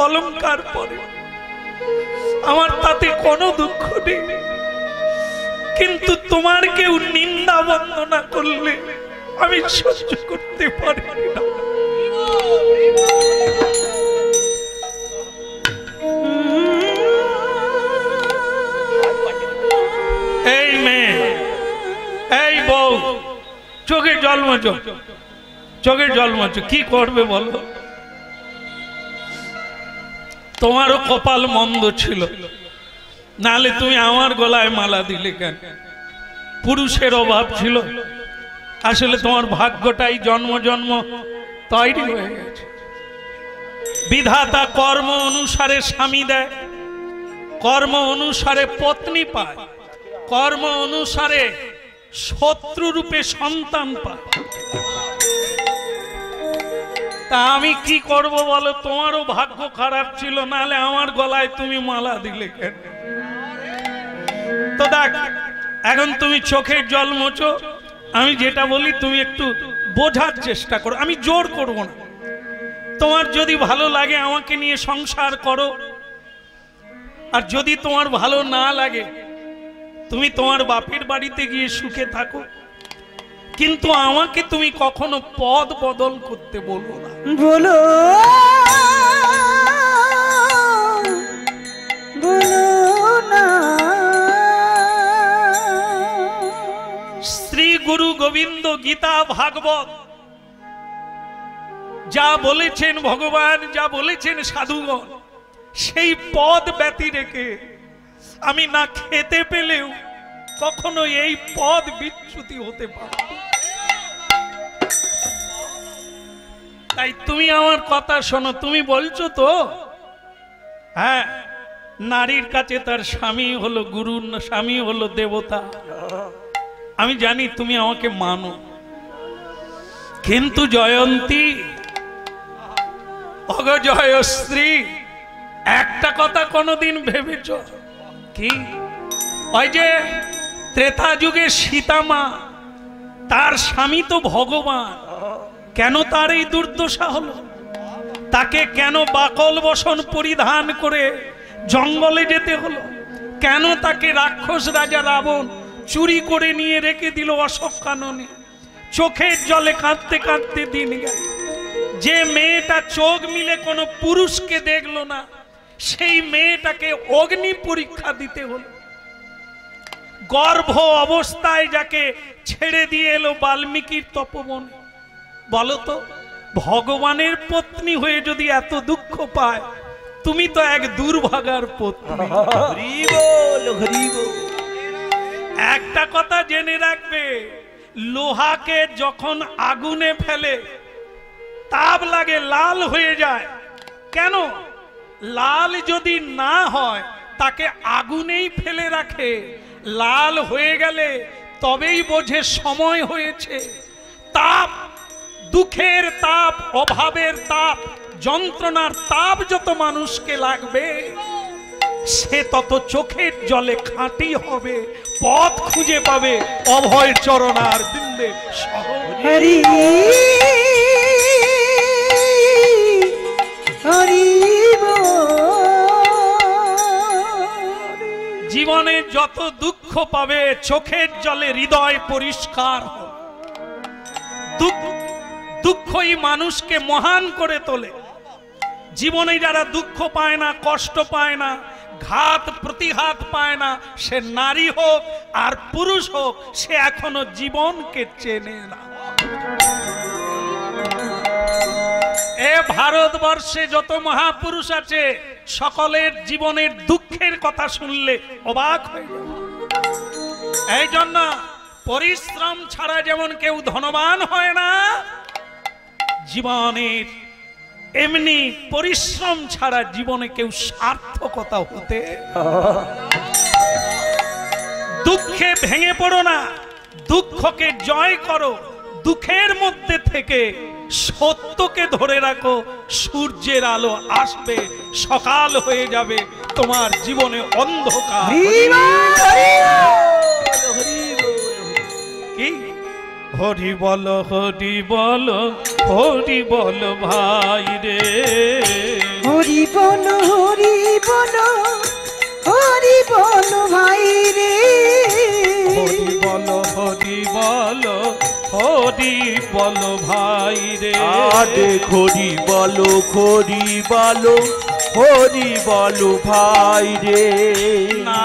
अलंकार परे आमार ताते कोनो दुःख नेई किन्तु तुम्हार केउ निंदा बंदना करले आमी सह्य करते पारी ना। एई मेये एई बউ चोखे जल मोछो चोखे जल मोछो की करबे बोलो तोमारो कपाल मंद छिलो नाले तुमी आमार गलाय माला दिले केन पुरुषेर अभाव छिलो आसले तोमार भाग्यटाई जन्म जन्म तैरी हये गेछे विधाता कर्म अनुसारे स्वामी देय कर्म अनुसारे पत्नी पाय कर्म अनुसारे शत्रु रूपे सन्तान पाय आमी की करबो बोलो तुम्हारो भाग्य खराब छिलो नाले आमार गलाय तुमी माला दिले केन। तो देख एखन तुमी चोखे जल मोछो आमी जेटा बोली तुमी एकटू बोझार चेष्टा करो आमी जोर करबो ना तुम्हार जोदि भालो लागे आमाके निये संसार करो आर जोदि तुम्हार भालो ना लागे तुमी तुम्हार बापेर बाड़ीते गिये सुखे थाको किन्तु आमाके तुमी कखनो पद बदल करते बोलो ना बोलो बोलो ना। श्री गुरु गोविंद गीता भागवत जा बोलेछेन भगवान जा बोलेछेन साधुगण सेई पद व्यती रेखे आमी ना खेते पेलेओ कखनो एई पद विच्युति होते पारे ताई तुमी आमार कथा शोनो तुमी बोलछो तो हाँ नारीर काछे तार स्वामी हलो गुरु स्वामी हलो देवता आमी जानी तुमी आमाके मानो किन्तु जयंती ओगो जयश्री एकटा कथा कोनोदिन भेबेछो कि ओई जे त्रेता जुगे सीता मा तार स्वामी तो भगवान केन तार दुर्दशा हलो ताके क्यों बाकल बसन परिधान करे जंगले जेते हलो, क्यों ताके राक्षस राजा रावण चुरी करे निये रेखे दिल अशोक कानने। चोखे जले कांदते कांदते दिन गेल। जे मेयेटा चोख मिले कोनो पुरुष के देखलो ना, सेई मेयेटाके अग्नि परीक्षा दीते हलो। गर्भ अवस्थाय जाके छेड़े दिए एलो बाल्मीकिर तपोवन। बोलो तो भगवानेर पत्नी हुए यदि एत दुख पाय, तुमी तो एक दुर्भागार पत्नी। एकटा कथा जेने राखबे, लोहा के जखन आगुने फेले ताप लागे लाल हुए जाए, केनो लाल यदि ना हय ताके आगुनेई फेले राखे। लाल हुए गेले तबेई बोझे समय हुएछे। ताप दुखेर ताप अभावेर ताप जंत्रणार ताप जत मानुष के लागबे से तत चोखेर जले खाटी होबे, पथ खुजे पाबे अभय चरणार बिंदे हरि हरि बोल। जीवने जत दुख पाबे चोखेर जले हृदय परिष्कार हो। दुख दुखई मानुष के महान करे तोले। जीवने जारा दुख पाय ना, कष्ट पाय ना, घात प्रतिघात पाय ना, से नारी होक आर पुरुष होक, से एखोनो जीवन के चेने ना। ए भारतवर्षे जत महापुरुष आछे सकलेर जीवनेर दुखेर कथा सुनले अबाक हये जाबे। एई जन्य परिश्रम छाड़ा जेमन केउ धनवान हय ना, জীবনের এমনি পরিশ্রম ছাড়া জীবনে কেউ সার্থকতা হতে। দুঃখে ভেঙে পড়ো না, দুঃখকে জয় করো। দুঃখের মধ্যে থেকে সত্যকে ধরে রাখো, সূর্যের আলো আসবে, সকাল হয়ে যাবে, তোমার জীবনে অন্ধকার কি। हरि बोल हरि बोल हरि बोल भाई रे, हरि बोल हरि बोल हरि बोल भाई रे, हरि बोल हरि बोल हरि बोल भाई रे। आदे हरि बोल हरि बोल हरि बोल भाई रे। ना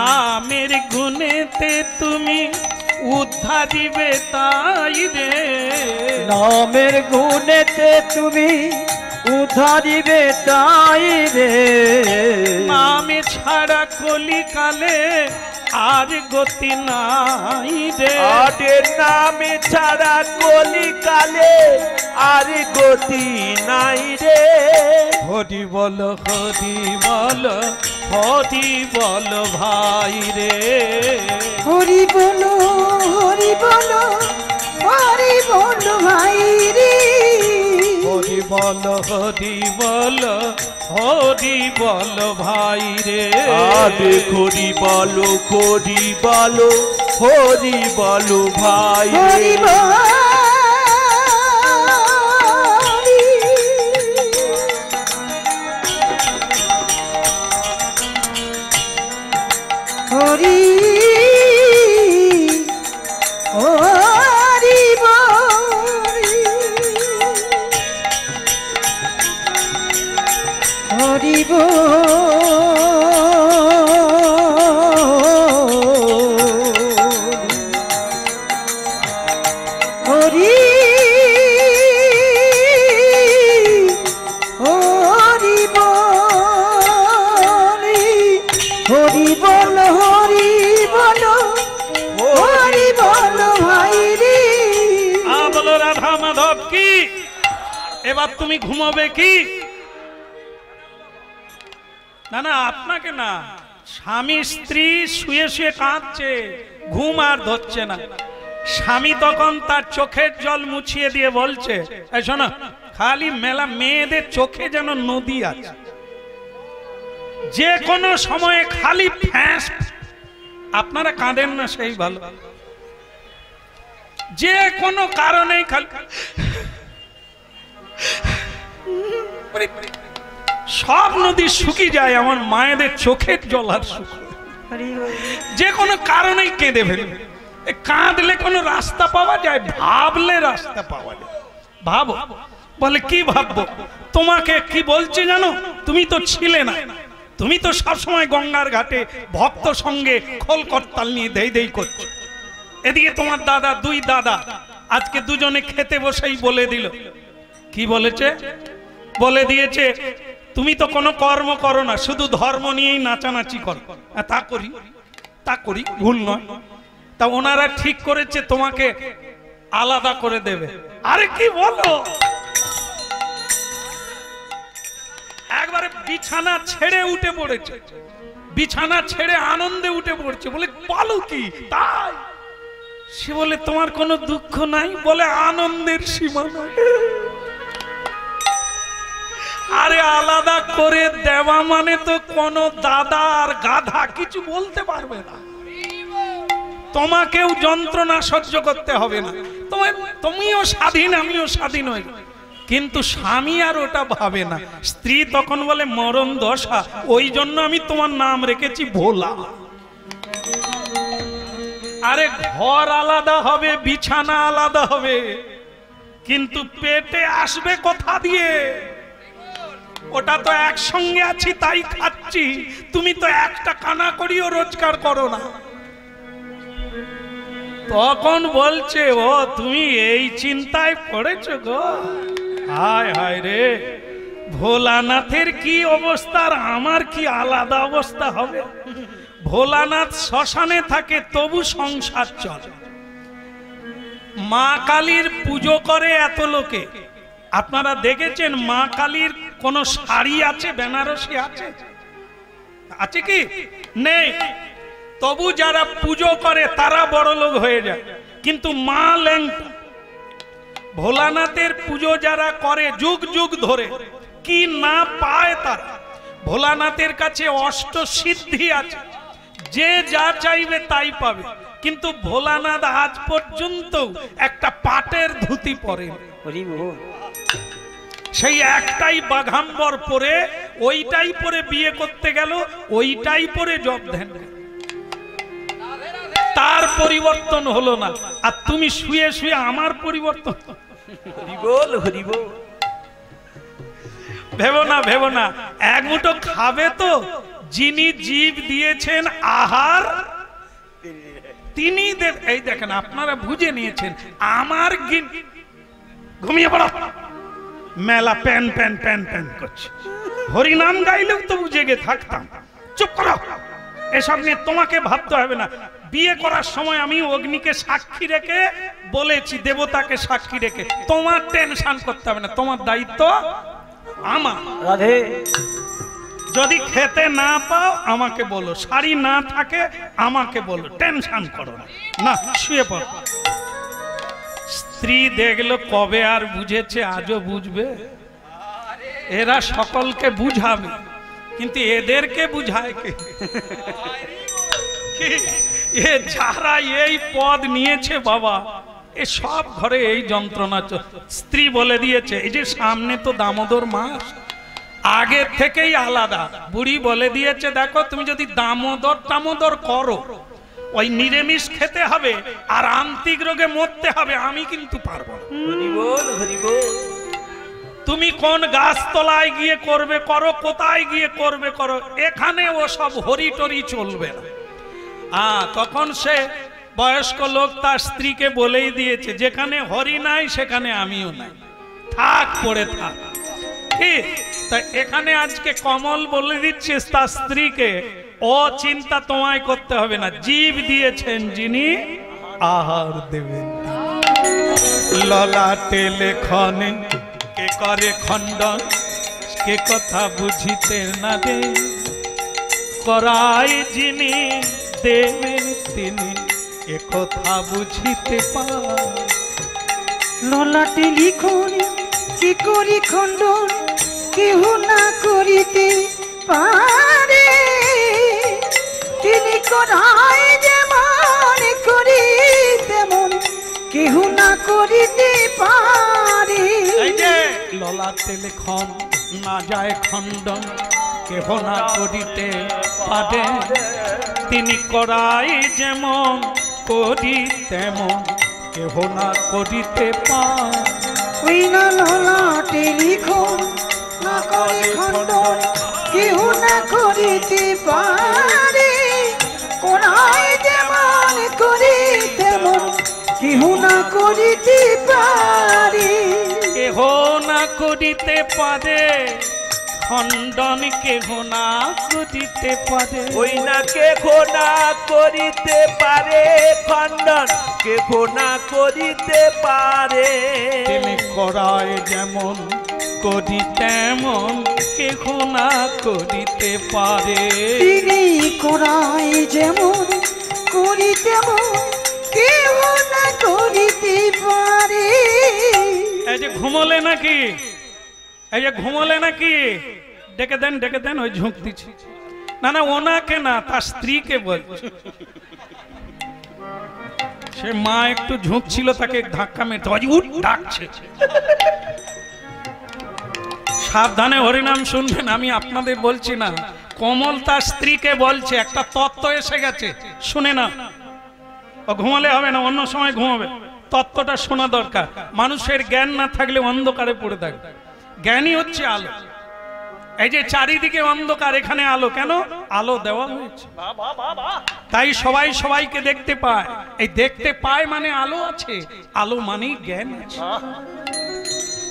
मेरे गुनेते तुमी उद्धारी बेताई रे, नामेर गुणे ते तुमी उद्धारी बेताई रे। नामे छाड़ा कलि काले आर गति नाई रे, आदे नामे छाड़ा कलि काले आर गति नाई रे। हरि बोल हरि बोल हरि बोल भाई रे, हरि बोल हरि बोल हरि बोल भाई रे। हरि बोल हरि बोल हरि बोल भाई रे। आदे हरि बोल हरि बोल हरि बोल भाई रे। তুমি ঘুমাবে কি না? না আপনাকে না, স্বামী স্ত্রী শুয়ে শুয়ে কাঁদছে, ঘুম আর ধরছে না। স্বামী তখন তার চোখের জল মুছিয়ে দিয়ে বলছে, এই শোনো, খালি মেলা মেয়েদের চোখে যেন নদী আছে, যে কোনো সময়ে খালি ফ্যাঁস। আপনারা কাঁদেন না সেই ভালো, যে কোনো কারণেই খালি। सब नदी शुकी जाए मायेर चोखेर जल आर जे कोनो कारणे केंदे फेले काँदले कोनो रास्ता पावा जाए भाबले रास्ता पावा जाए भाबो बोले कि भाबो तुम्हें कि बोलछे जानो तुमी तो छिले ना तुमी तो सब समय गंगार घाटे भक्त संगे खोल करताल निये देई देई करछो एदिके तुम्हार दादा दुई दादा आज के दुजोने खेते बसेई बोले दिल कि बोलेछे बोले दिएछे तुमी तो कोनो कर्म करो ना शुधु धर्म नियेई नाचानाची करो ता करी ता करी भूल नय ता ओनारा ठीक करेछे तुम्हें आलादा करे देबे अरे कि बोलो एकबारे बिछाना छेड़े उठे पड़ेछे बिछाना छेड़े आनंदे उठे पड़ेछे बोले बोलो कि ताई से बोले तुम्हार कोनो दुख नाई बोले आनंदेर सीमा नाई अरे आलादा करे देवा माने तो कोनो दादा और गाधा किछु बोलते पारबे ना तोमाकेओ जंत्रणा सह्य करते होबे ना तुम्हें तुमिओ स्वाधीन आमिओ स्वाधीन हई किन्तु स्वामी आर ओटा भावे ना स्त्री तखन बोले मरण दशा ओई जन्य आमि तोमार नाम रेखेछि भोला अरे घर आलादा होबे बिछाना आलादा होबे किन्तु पेटे आसबे कोथा दिये ওটা তো এক সঙ্গে আছি তাই খাচ্ছি তুমি তো একটা কানা করিও রোজগার করো না তখন বলছে ও তুমি এই চিন্তায় পড়েছো গো হায় হায় রে ভোলানাথের কি অবস্থা আর আমার কি আলাদা অবস্থা হবে ভোলানাথ শ্মশানে থাকে তবু সংসার চলে মা কালীর পূজো করে এত লোকে আপনারা দেখেছেন মা কালীর कोनो शाड़ी आचे बेनारसी आचे आचे की नहीं तबु जारा पूजो करे तारा बड़ो लोग होए जाए किन्तु माँ लेंटा भोलानाथेर पूजो जारा करे जुग जुग धोरे की ना पाए तारा भोलानाथेर काछे अष्ट सिद्धि आचे जे जा चाइबे ताई पाबे किन्तु भोलानाथ आज पर्यन्त एकटा पाटेर धुती परे সেই একটাই বাঘাম্বর পরে ওইটাই পরে বিয়ে করতে গেল ওইটাই পরে জব ধ্যান তার পরিবর্তন হলো না আর তুমি শুয়ে শুয়ে আমার পরিবর্তন হরি বল হরি বল ভেবো না ভেবো না এক মুঠো খাবে তো যিনি জীব দিয়েছেন আহার তিনি দেব এই দেখেন আপনারা বুঝে নিয়েছেন আমার ঘুমিয়ে পড়ো मेला पैन पैन पैन पैन कुछ हरि नाम गाइले तो बुझे गे थकतम चुप करो एसब निये तोमाके भाबते होबे ना बिये करार समय आमी अग्नि के साक्षी रेखे बोलेछि देवता के साक्षी रेखे तोमार टेंशन करते होबे ना तोमार दायित्व आमार राधे जदि खेते ना पाओ आमाके बोलो शाड़ी ना थाके आमाके बोलो टेंशन करो ना ना शुए पड़ो स्त्री देखलो कबे आर बुझेछे आजो बुझबे एरा सकल के बुझाबे किन्तु एदेर के बुझाय के ये जारा ये पद नियेछे बाबा ए सब घरे ये जंत्रणा स्त्री बोले दियेछे ए जे सामने तो दामोदर मास आगे थेकेई आलादा बुड़ी बोले दियेछे देखो तुमि जदि दामोदर दामोदर करो ওই নিরামিষ খেতে হবে আর আন্তিক রোগে মরতে হবে আমি কিন্তু পারবো না হরি বল হরি বল তুমি কোন গাছ তলায় গিয়ে করবে করো কোথায় গিয়ে করবে করো এখানে ও সব হরিটরি চলবে না আ তখন সে বয়স্ক লোক তার স্ত্রীকে বলেই দিয়েছে যেখানে হরি নাই সেখানে আমিও নাই থাক পড়ে থাক কি তাই এখানে আজকে কমল বলে দিচ্ছে তার স্ত্রীকে ओ चिंता तुम्हारे करते होबे ना जीव दिएछेन जिनी आहार देबेन ललाटे लेखने के करे खंडन के कथा बुझिते ना दे कराई जिनी देबेन तिनी ए कथा बुझिते पार ललाटे लिखने के करे खंडन केह ना करिते पारे তিনি কোনায় যেমন করি তেমন কেহ না করিতে পারে এই যে ললাটে লেখন ना जाए खंडन केह ना करिते पारे तिनि कराई जेमन करि तेमन केह ना करिते पारे ना करे खंडन केह ना करिते पारे कराई जेमन करि तेमन केह ना करिते पारे केह ना करिते पारे खंडन केह ना करिते पारे ओई ना केह ना करिते पारे खंडन केह ना करिते पारे तिनि कराय जेमन करि तेमन केह ना करिते पारे तिनि कराय जेमन करि तेमन केह ना करिते पारे ए जे घुमले नाकि ए जे घुमले नाकि डेके दें डेके दें ओई झोंक दीछी ना ना ओना के ना तार स्त्री के बोल से मा एकटु झोंक छिलो ताके एक धक्का मेरे तोजी उठ डाकछे सावधाने हरिनाम सुनबेन आमी आपनादेर बोलछि ना कोमल तार स्त्री के बोलछे एकटा तत्त्व एसे गेछे शुने ना ओ घुमाले होबे ना अन्य समय घुमाबे तत्त्वटा शोना दरकार मानुषेर ज्ञान ना थाकले अंधकारे पड़े थाकबे ज्ञानी होच्छे आलो चारिदिके अंधकार एखाने आलो केन आलो देवा ताई सबाई सबाई के देखते पाय देखते पाय माने आलो आछे आलो मानेई ज्ञान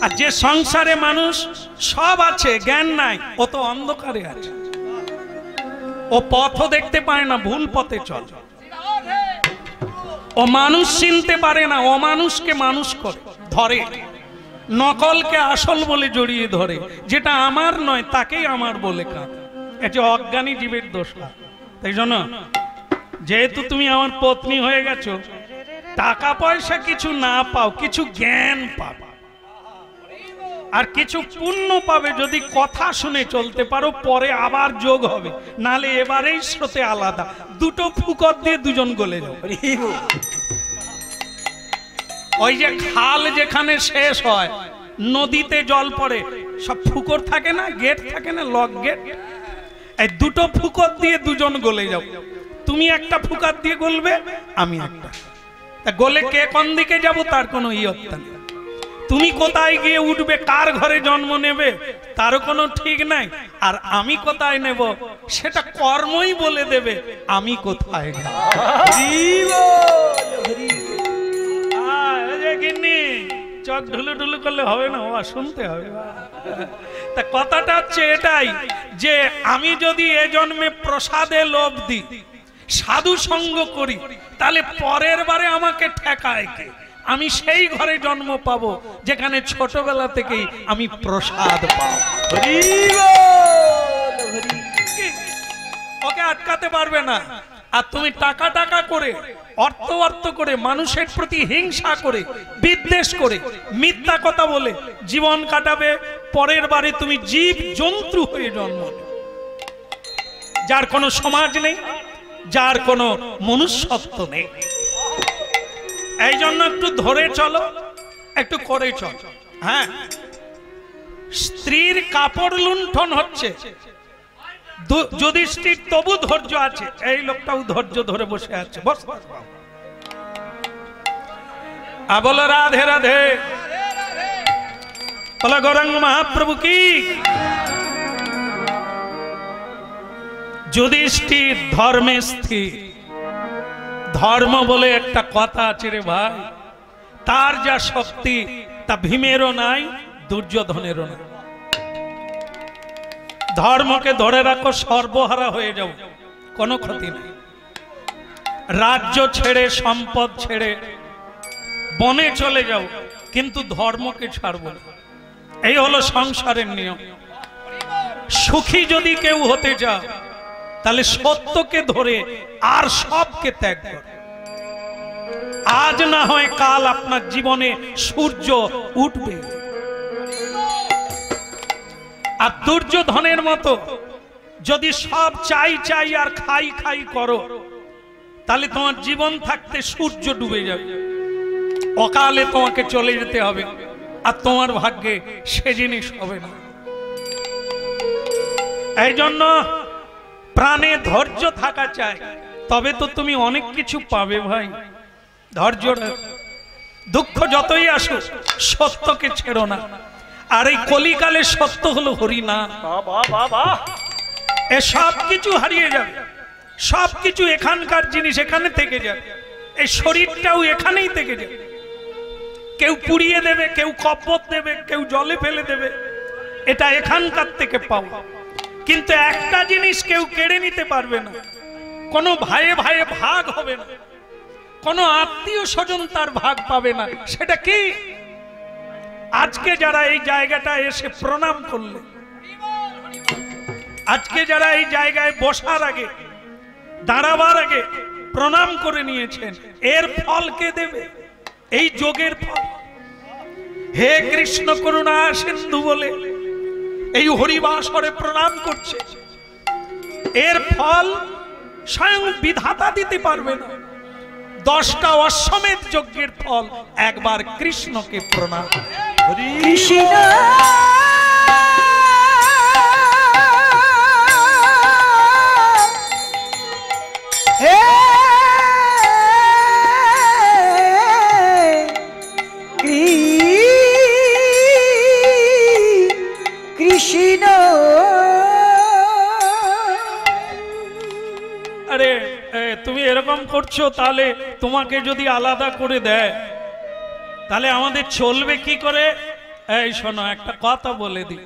आर जे संसारे मानुष सब आछे ज्ञान नाई ओ तो अंधकारे आछे ओ पथो देखते पाय ना भूल पथे चले ओ मानुष चिनते पारे ना ओ मानुषके मानुष करे धरे नकल के आसल बोले जड़िए धरे जेटा आमार नय ताकेई आमार बोले कांदे एटा अज्ञानी जीवेर दोष ना ताई जनो जेहेतु तुमी आमार पत्नी हये गेछो टाका पयसा किछु ना पाओ किछु ज्ञान पाओ आर किछु पुण्य पाबे जदि कथा शुने चलते पारो परे आबार जोग होबे नाले एबारेई स्रोते आलादा दुटो फुकट दिये दुजन गले जाबे ওই যে খাল যেখানে শেষ হয় নদীতে জল পড়ে সব ফুকর থাকে না গেট থাকে না লক গেট এই দুটো ফুকর দিয়ে দুজন গলে যাও তুমি একটা ফুকর দিয়ে গলবে আমি একটা তা গলে কে কোন দিকে যাব তার কোনো ইয়ত্তা নেই তুমি কোথায় গিয়ে উঠবে কার ঘরে জন্ম নেবে তার কোনো ঠিক নাই আর আমি কোথায় নেব সেটা কর্মই বলে দেবে আমি কোথায় যাব জীবন चक ढुलू ढुलू करले होबे ना बाबा सुनते होबे ता कथाटा हच्छे एटाई जे आमी जोदि ए जन्मे प्रसादे लोभ दी साधु संग करी ताहले परेर बारे आमाके ठेकाय के आमी सेई घरे जन्म पाबो जेखाने छोटोबेला थेकेई आमी प्रसाद पाबो ओके आटकाते पारबे ना আর তুমি টাকা টাকা করে অর্থ অর্থ করে মানুষের প্রতি হিংসা করে বিদ্বেষ করে মিথ্যা কথা বলে জীবন কাটাবে পরের বারে তুমি জীব জন্তু হয়ে জন্ম নেবে যার কোনো সমাজ নেই যার কোনো মনুষ্যত্ব নেই এইজন্য একটু ধরে চলো একটু করে চলো হ্যাঁ স্ত্রীর কাপড় লুণ্ঠন হচ্ছে যুধিষ্ঠির তবু ধৈর্য আছে এই লোকটাও ধৈর্য ধরে বসে আছে বস বস আ বলো রাধে রাধে বলো গৌরাঙ্গ মহাপ্রভু কি যুধিষ্ঠির ধর্মে স্থির ধর্ম বলে একটা কথা আছে রে ভাই তার যা শক্তি তা ভীমেরও নাই দুর্যোধনেরও নাই धर्म के धरे रखो सर्वहारा हो जाओ कोनो क्षति नहीं राज्य छेड़े सम्पद छेड़े बने चले जाओ किन्तु धर्म के छाड़बो ना एई हलो संसारेर नियम सुखी जदि केउ होते जाओ ताहले सत्य के धरे आर सब के त्याग करो आज ना होय काल आपनार जीवने सूर्य उठबे আর দুর্যোধনের মতো যদি সব চাই চাই আর খাই খাই করো তাহলে তোমার জীবন থাকতে সূর্য ডুবে যাবে অকালে তোমাকে চলে যেতে হবে আর তোমার ভাগ্যে সে জিনিস হবে না प्राणे धैर्य थाका चाहिए तबे तो तुम अनेक किछु पाबे भाई। धैर्य दुख जतई आसुक सत्य के छेड़ो ना। और कलिकाले सत्य हलो हरिनाम। सब किछु हारिए जाए सब किछु एखानकार जिनिस एखाने थेके जाए शरीरटाओ एखानेई थेके जाए। केउ पुड़िए देबे केउ कब्बत देबे केउ जले फेले देबे एटा एखानकार थेके पाओ किन्तु एकटा जिनिस केउ केड़े निते पारबे ना। कोनो भाइये भाइये भाग होबे ना कोनो आत्मीय स्वजन तार भाग पाबे ना। सेटा कि आजके जारा एई जायगाटा एसे प्रणाम करले आजके जारा एई जायगाय बसार आगे दाड़ाबार आगे प्रणाम करे नियेछेन एर फल के देबे एई जोगेर फल। हे कृष्ण करुणा सिंधु बोले एई हरिबासरे प्रणाम करछे एर फल स्वयं विधाता दिते पारबे ना। दसटा अश्वमेध यज्ञेर फल एक बार कृष्ण के प्रणाम। अरे तुम एरकम करछो ताहले तुम्हें जो आलादा करे दे ताहले आमादेर चलबे की करे। ए शोनो एकटा कथा बोले दी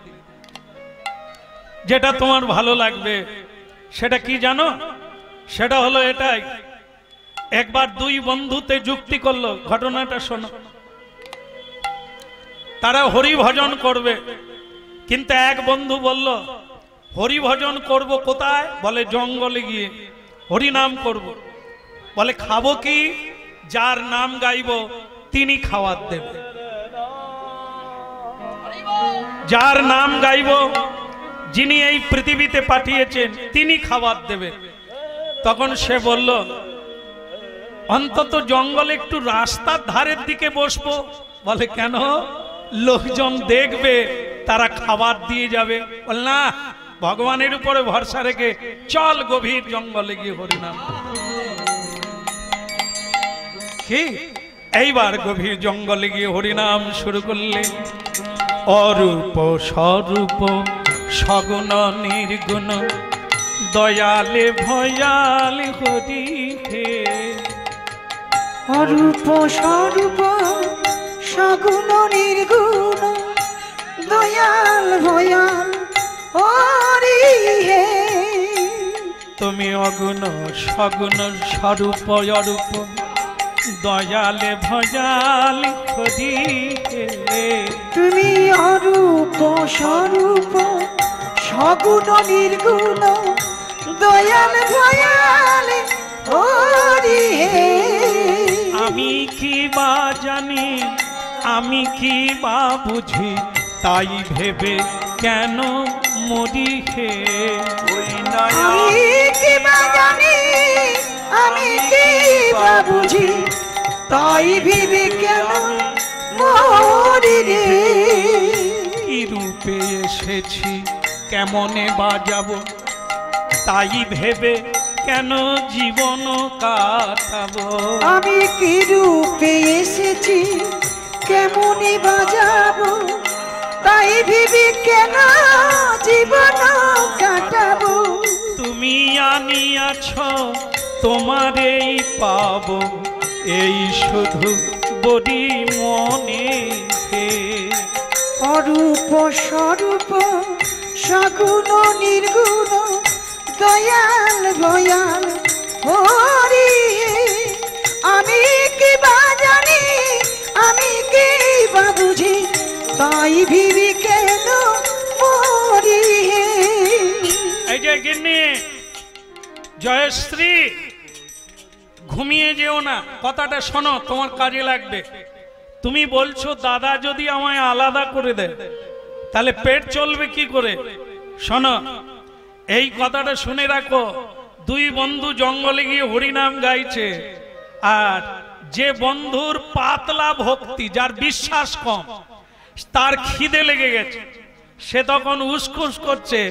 जेटा तुम्हार भालो लागबे सेटा कि जानो सेटा हलो एटाई। एक बार दुई बंधुते जुक्ति करलो घटनाटा शोनो। तारा हरि भजन करबे किन्तु एक बंधु बोल्लो हरि भजन करब कोथाय बोले जंगले गिये हरि नाम करब। बोले खाबो कि जार नाम गाइबो तिनी खावात देबे जार नाम गाइबो जिनी एई पृथिवीते पाठियेछेन तिनी खावात देबे। तखन से बोल्लो अंतत जंगले एकटु रास्तार धारेर दिके बसबो। बोले केन लोकजन देखबे तारा खाबार दिए जाबे। बोलना भगवानेर उपरे भरसा रेखे चल गभीर जंगले गिये हरिनाम कि एइबार गभीर जंगले गिये हरिनाम शुरू करले। अरूप स्वरूप सगुण निर्गुण दयाले भयाले हरि हे। अरूप स्वरूप सगुण निर्गुण दयाल भयाल हरि हे। तुमी अगुण सगुण स्वरूप अरूप दयाले भयाल हरि हे। तुमी अरूप स्वरूप सगुण निर्गुण दयाल भयाल हरि हे। आमी कि बा जानी आमी कि बा बुझी ताई भेबे केन मरि हे। कि रूपे एसेछि केमने बाजाबो ताई भेबे केन जीवन काटाबो। आमी कि रूपे एसेछि केमने बाजाबो ताई भीबी केना जीवन काटाबो। तुमी आनियाछो तोमारेई पाबो एई शुधु बड़ी मने हे। अरूप स्वरूप सगुण निर्गुण दयाल भयाल हरि हे। आमी कि बा जानी आमी कि बा बुझी ताई भीवी केन मरि हे। ऐ जे गिन्नी जयश्री घुमिए जेओ ना कथाटा शोनो तोमार काजे लागबे। तुमी बोलछो दादा जोदि आमाय आलादा करे दे ताहले पेट चलबे कि करे। शोनो ऐ कथाटा शुने राखो दुई बंधु जंगले गिये हरि नाम गाइछे आर जे बंधुर पातला भक्ति जार विश्वास कम तार खिदे लेगे गेछे से तखन उस्कुस करछे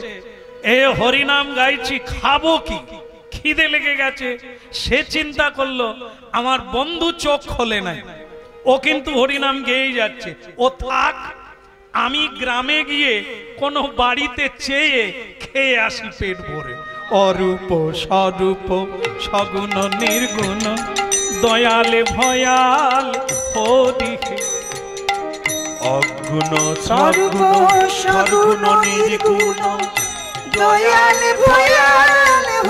ए हरिनाम गाइछि खाबो की खिदे लेगे गेछे से चिंता करलो आमार बंधु चोख खोले ना ओ किन्तु हरिनाम गेई जाच्छे ओ थाक आमी ग्रामे गिये कोनो बाड़ीते चेये खेये आसि पेट भरे अरूप स्वरूप सगुण निर्गुण दयाले भयाल हरि अगुण स्वरूप सगुण निर्गुण दयाले भयाल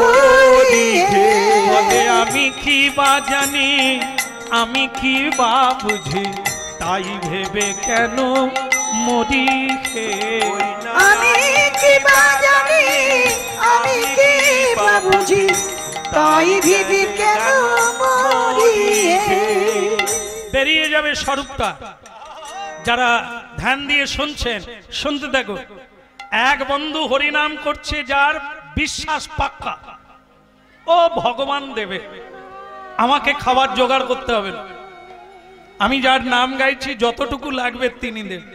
हरि हे आमी कि बा जानी आमी कि बा बुझी ताई भेबे केनो मोदी हे आमी कि बा जानी आमी कि बा बुझी ताई भेबे केनो मोदी हे बेरिये जाबे स्वरूपटा যারা ধ্যান দিয়ে শুনছেন শুনতে দেখো এক বন্ধু হরিনাম করছে যার বিশ্বাস পাক্কা ও ভগবান দেবে আমাকে খাবার জোগাড় করতে হবে না আমি যার নাম গাইছি যতটুকু লাগবে তিনি দেবে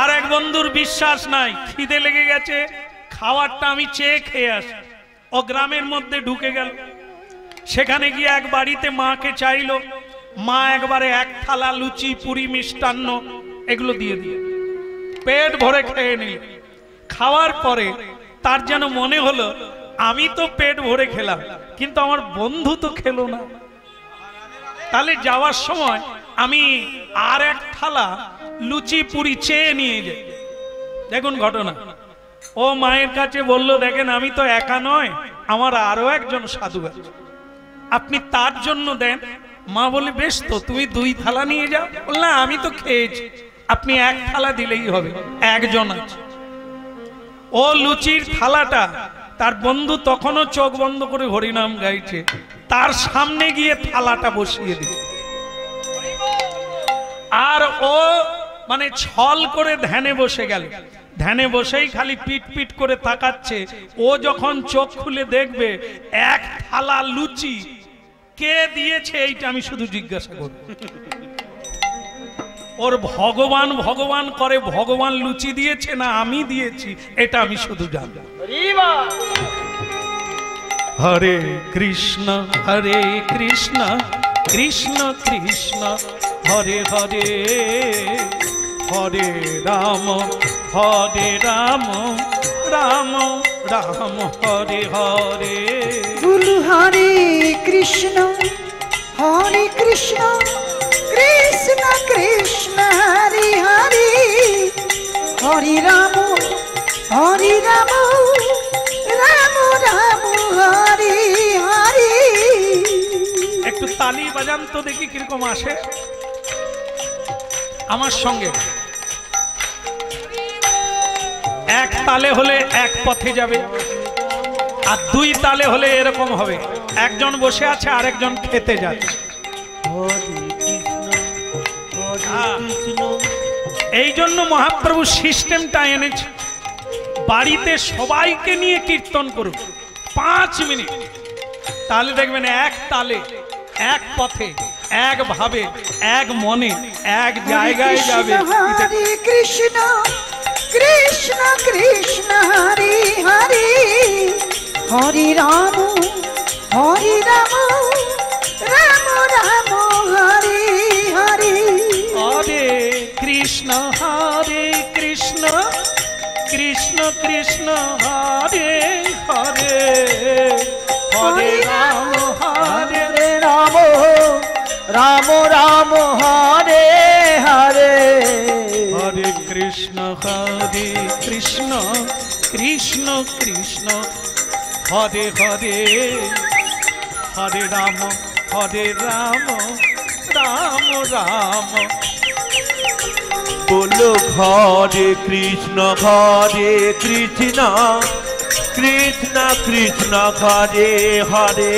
আর এক বন্ধুর বিশ্বাস নাই খিদে লেগে গেছে খাবারটা আমি চেয়ে খেয়ে আসি ও গ্রামের মধ্যে ঢুকে গেল সেখানে গিয়ে এক বাড়িতে মাকে চাইলো মা একবারে এক থালা লুচি পুরি মিষ্টান্ন এগুলো দিয়ে দিয়ে পেট ভরে খেয়ে নিল খাওয়ার পরে তার যেন মনে হলো আমি তো পেট ভরে খেলাম কিন্তু আমার বন্ধু তো খেলো না তাহলে যাওয়ার সময় আমি আর এক থালা লুচি পুরি চেয়ে নিয়ে যাই দেখুন ঘটনা ও মায়ের কাছে বলল দেখেন আমি তো একা নয় আমার আরো একজন সাধু আছে আপনি তার জন্য দেন माँ बोले बेश तो तुम दुई थाला नहीं जाओ बोलना आमी तो खेयेछि अपनी एक थाला दिलेई होबे एकजन आछे ओ लुचिर थालाटा तार बंधु तखनो चोख बंध करे हरिनाम गाइछे तार सामने गिये थालाटा बसिये दिलो आर ओ माने छल करे ध्याने बसे गेल ध्याने बसेई खाली पीट पीट करे ताकाच्छे ओ जखन चोख खुले देखबे एक थाला लुचि हरे कृष्ण हरे कृष्ण कृष्ण कृष्ण हरे हरे हरे राम हरे राम राम राम हरे हरे गुरु हरे कृष्ण हरे कृष्ण कृष्ण कृष्ण हरे हरे हरे राम हरे राम राम राम हरे हरे एक तो ताली बजान तो देखी किरकम आसे आमार संगे एक ताले होले एक पथे जाबे আর দুই তালে হলে এরকম হবে একজন বসে আছে আরেকজন খেতে যাচ্ছে এই জন্য মহাপ্রভু সিস্টেমটা এনেছে বাড়িতে সবাইকে নিয়ে কীর্তন করুন পাঁচ মিনিট তাহলে দেখবেন এক তালে এক পথে এক ভাবে এক মনে এক জায়গায় যাবে হরে কৃষ্ণ কৃষ্ণ কৃষ্ণ হরে হরে हरि राम हरि राम राम राम हरि हरि हरे कृष्ण हरे कृष्ण कृष्ण कृष्ण हरे हरे हरे राम हरे राम राम राम हरे हरे हरे कृष्ण हरे कृष्ण कृष्ण कृष्ण हरे हरे हरे राम हरे राम राम राम बोलो हरे कृष्ण हरे कृष्ण कृष्ण कृष्ण हरे हरे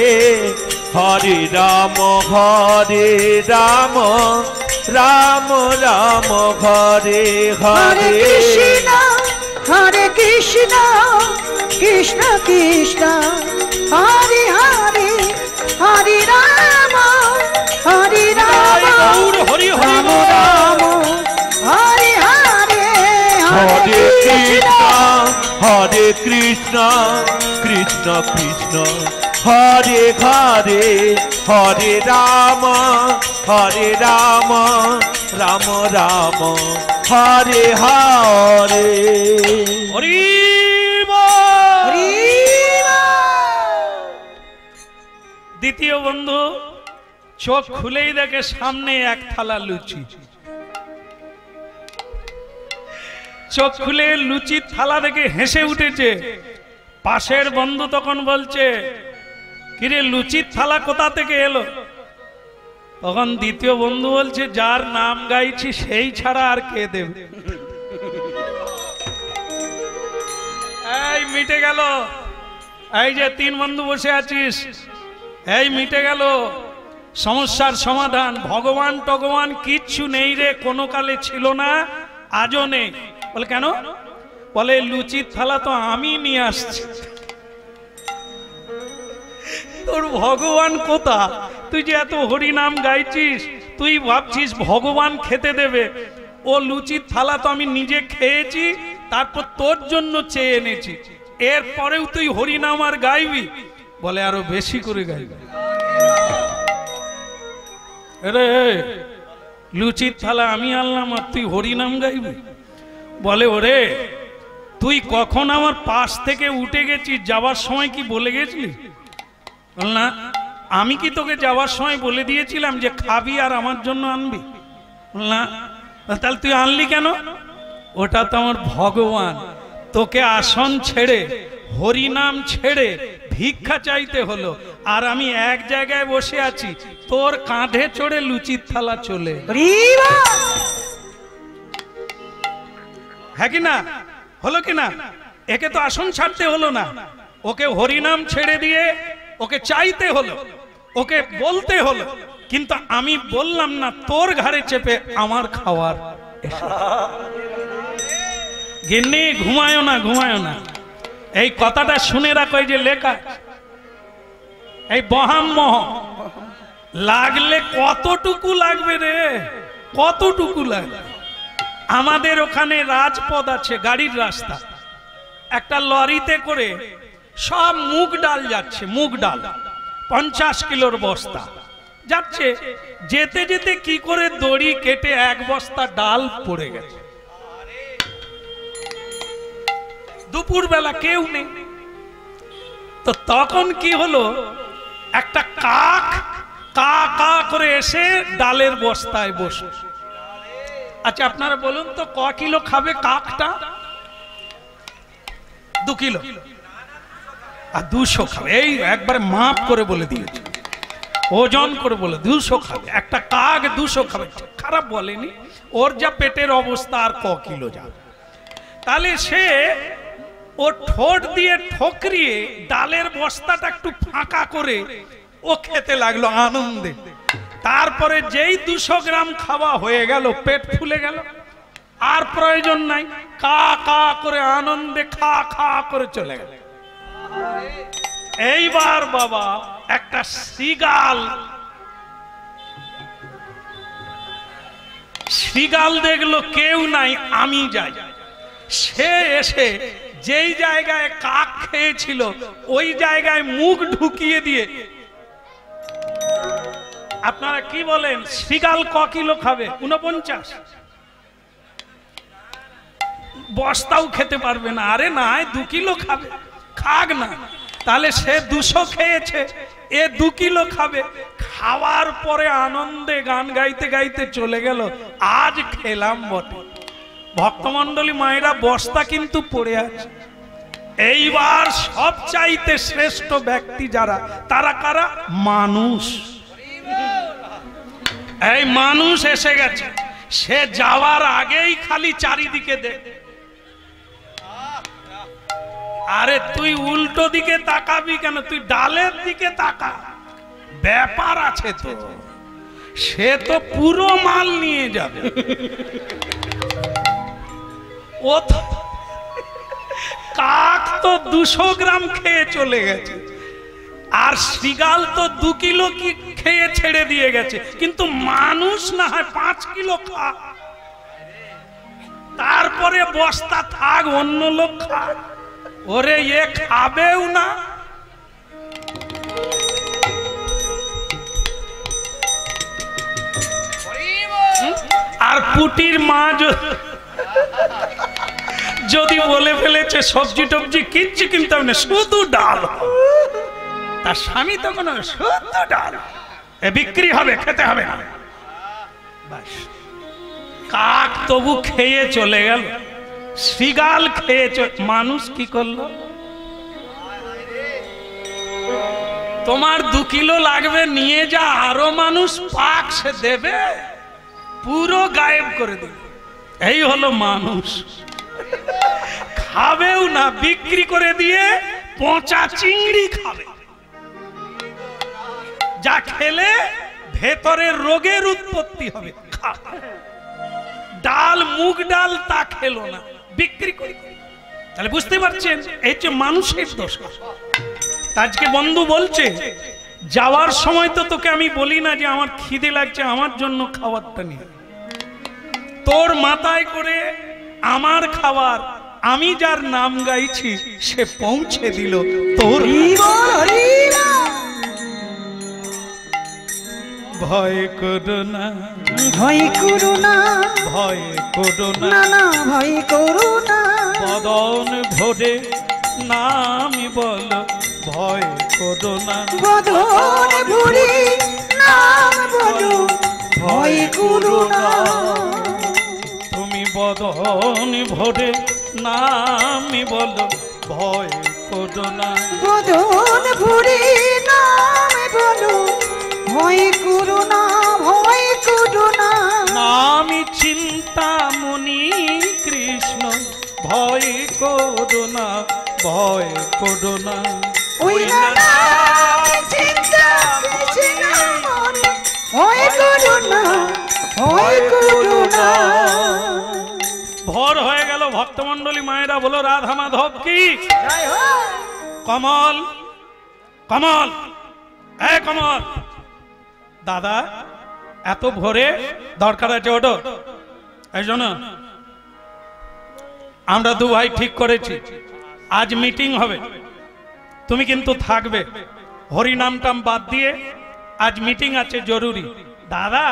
हरे राम हरे राम राम राम हरे हरे कृष्ण हरे कृष्ण कृष्ण कृष्ण हरे हरे हरे राम हरे राम हरे Ram Hare Hare Hare Krishna, Hare Krishna, Krishna Krishna, Hare Hare, Hare Rama, Hare Rama, Rama Rama, Hare Hare. Harima, Harima. দ্বিতীয় বন্ধু চোখ খুলেই দেখে সামনে এক থালা লুচি। চোখ খুলে লুচি থালা দেখে হেসে উঠেছে। পাশের বন্ধু তখন বলছে, কিরে লুচি থালা কোথা থেকে এলো? তখন দ্বিতীয় বন্ধু বলছে, যার নাম গাইছি সেই ছাড়া আর কে দেব। এই মিটে গেল। এই যে তিন বন্ধু বসে আছিস, এই মিটে গেল সমস্যার সমাধান। ভগবান ভগবান কিচ্ছু নেই রে, কোনো কালে ছিল না, আজও নেই। বলে কেন? বলে লুচির থালা তো আমি নিয়ে আসছি, তোর ভগবান কোথা? তুই যে এত হরি নাম গাইছিস, তুই ভাবছিস ভগবান খেতে দেবে। ও লুচির থালা তো আমি নিজে খেয়েছি, তারপর তোর জন্য চেয়ে এনেছি, এরপরেও তুই হরি নাম আর গাইবি? বলে আরো বেশি করে গাইবি। আরে লুচির থালা আমি আনলাম আর তুই হরি নাম গাইবি? বলে ওরে তুই কখন আমার পাশ থেকে উঠে গেছিস, যাওয়ার সময় কি বলে গেছিলি? বল না, আমি কি তোকে যাওয়ার সময় বলে দিয়েছিলাম যে খাবি আর আমার জন্য আনবি? বল না, তাহলে তুই আনলি কেন? ওটা তো আমার ভগবান, তোকে আসন ছেড়ে হরিনাম ছেড়ে ভিক্ষা চাইতে হলো, আর আমি এক জায়গায় বসে আছি, তোর কাঁধে চড়ে লুচির থালা চলে। হ্যাঁ কি না? হলো কি না? একে তো আসন ছাড়তে হলো না, ওকে হরিনাম ছেড়ে দিয়ে ওকে চাইতে হলো, ওকে বলতে হলো, কিন্তু আমি বললাম না তোর ঘাড়ে চেপে আমার খাওয়ার। গিন্নি ঘুমায়ও না, ঘুমায়ও না, এই কথাটা শুনে রাখো। যে লেখা এই বহাম্ম লাগলে কতটুকু লাগবে রে, কতটুকু লাগবে। আমাদের ওখানে রাজপথ আছে, গাড়ির রাস্তা, একটা লরিতে করে সব মুগ ডাল যাচ্ছে, মুগ ডাল পঞ্চাশ কিলোর বস্তা যাচ্ছে। যেতে যেতে কি করে দড়ি কেটে এক বস্তা ডাল পড়ে গেছে। দুপুর বেলা কেউ নেই তো, তখন কি হলো, একটা কাক কা কা করে এসে ডালের বস্তায় বসে। আচ্ছা আপনারা বলুন তো ক কিলো খাবে কাকটা? দু কিলো আর দুশো খাবে। এই একবার মাপ করে বলে দিয়েছে, ওজন করে বলে, দুশো খাবে একটা কাক, দুশো খাবে। খারাপ বলেনি, ওর যা পেটের অবস্থা আর ক কিলো যাবে। তাহলে সে ও ঠোঁট দিয়ে ঠোকরিয়ে ডালের বস্তাটা একটু ফাঁকা করে ও খেতে লাগলো আনন্দে। তারপরে যেই দুশো গ্রাম খাওয়া হয়ে গেল, পেট ফুলে গেল, আর প্রয়োজন নাই, কা কা করে আনন্দে খা খা করে চলে গেল। এইবার বাবা একটা শৃগাল, শৃগাল দেখলো কেউ নাই, আমি যাই। সে এসে যেই জায়গায় কাক খেয়েছিল ওই জায়গায় মুখ ঢুকিয়ে দিয়ে, আপনারা কি বলেন শৃগাল ক কিলো খাবে? উনপঞ্চাশ। বস্তাও খেতে পারবে না। আরে না, দু কিলো খাবে, খাক না। তাহলে সে দুশো খেয়েছে, এ দু কিলো খাবে। খাওয়ার পরে আনন্দে গান গাইতে গাইতে চলে গেল, আজ খেলাম বটে। ভক্তমন্ডলী মায়েরা বস্তা কিন্তু পড়ে আছে। এইবার সব চাইতে শ্রেষ্ঠ ব্যক্তি যারা, তারা কারা? মানুষ। এই মানুষ এসে গেছে, সে যাওয়ার আগেই খালি চারিদিকে দেখ। আরে তুই উল্টো দিকে তাকাবি কেন? তুই ডালের দিকে তাকা, ব্যাপার আছে তো। সে তো পুরো মাল নিয়ে যাবে, ও তো কাক তো দুশো গ্রাম খেয়ে চলে গেছে, আর শৃগাল তো দু কিলো কি খেয়ে ছেড়ে দিয়ে গেছে, কিন্তু মানুষ না হয় পাঁচ কিলো খা। तारपरे बस्ता थाक अन्य लोक खाक ओरे ये खाबेओ ना आर पुटीर मा जो जोदी बोले फेलेछे सब्जी टब्जी किच्छु किनते होबे ना शुधु डाल तार स्वामी तखन शुधु डाल ए बिक्री होबे खेते होबे ना बस काक तबु खेये चले गेल शिगाल खेये मानुष की करलो तोमार दो किलो लागबे निये जा आरो मानुष पाक से देबे पूरो गायब करे दिबे एई हलो मानुष खाबेओ ना बिक्री करे दिए पोंचा चिंगड़ी खाबे जा खेले भेतरे रोगेर उत्पत्ति होबे डाल मुग डाल ता खेलो ना बिक्री करे ताहले बुझते पारछेन एई जे मानुषेर दोष आजके बंधु बोलछे जावार समय तो तोके आमी बोली ना जे आमार खिदे लागछे आमार जन्य खावारटा निये तोर माथाय करे आमार खावार आमी जार नाम गाइछी से पहुंचे दिलो तोर भय करो ना भय करो ना भय करो ना ना भय करो ना बदन भरे नाम बोल भय करो ना बदन भरे नाम बोल भय करो ना बदन भरे नाम बोल भय करो ना बदन भरे नाम बोल भय करो ना भय करो ना नाम चिंता मुनि कृष्ण भय करो ना भय करो ना ओई नाम चिंता कृष्ण भय करो ना भय करो ना भोर होए गेलो भक्तमंडली मायरा बोलो राधा माधव की जय हो कमल कमल ए कमल दादा এত ভোরে দরকার আছে ওটো এইজন আমরা দু ভাই ঠিক করেছি আজ মিটিং হবে তুমি কিন্তু থাকবে হরি নাম টাম বাদ দিয়ে আজ মিটিং আছে জরুরি দাদা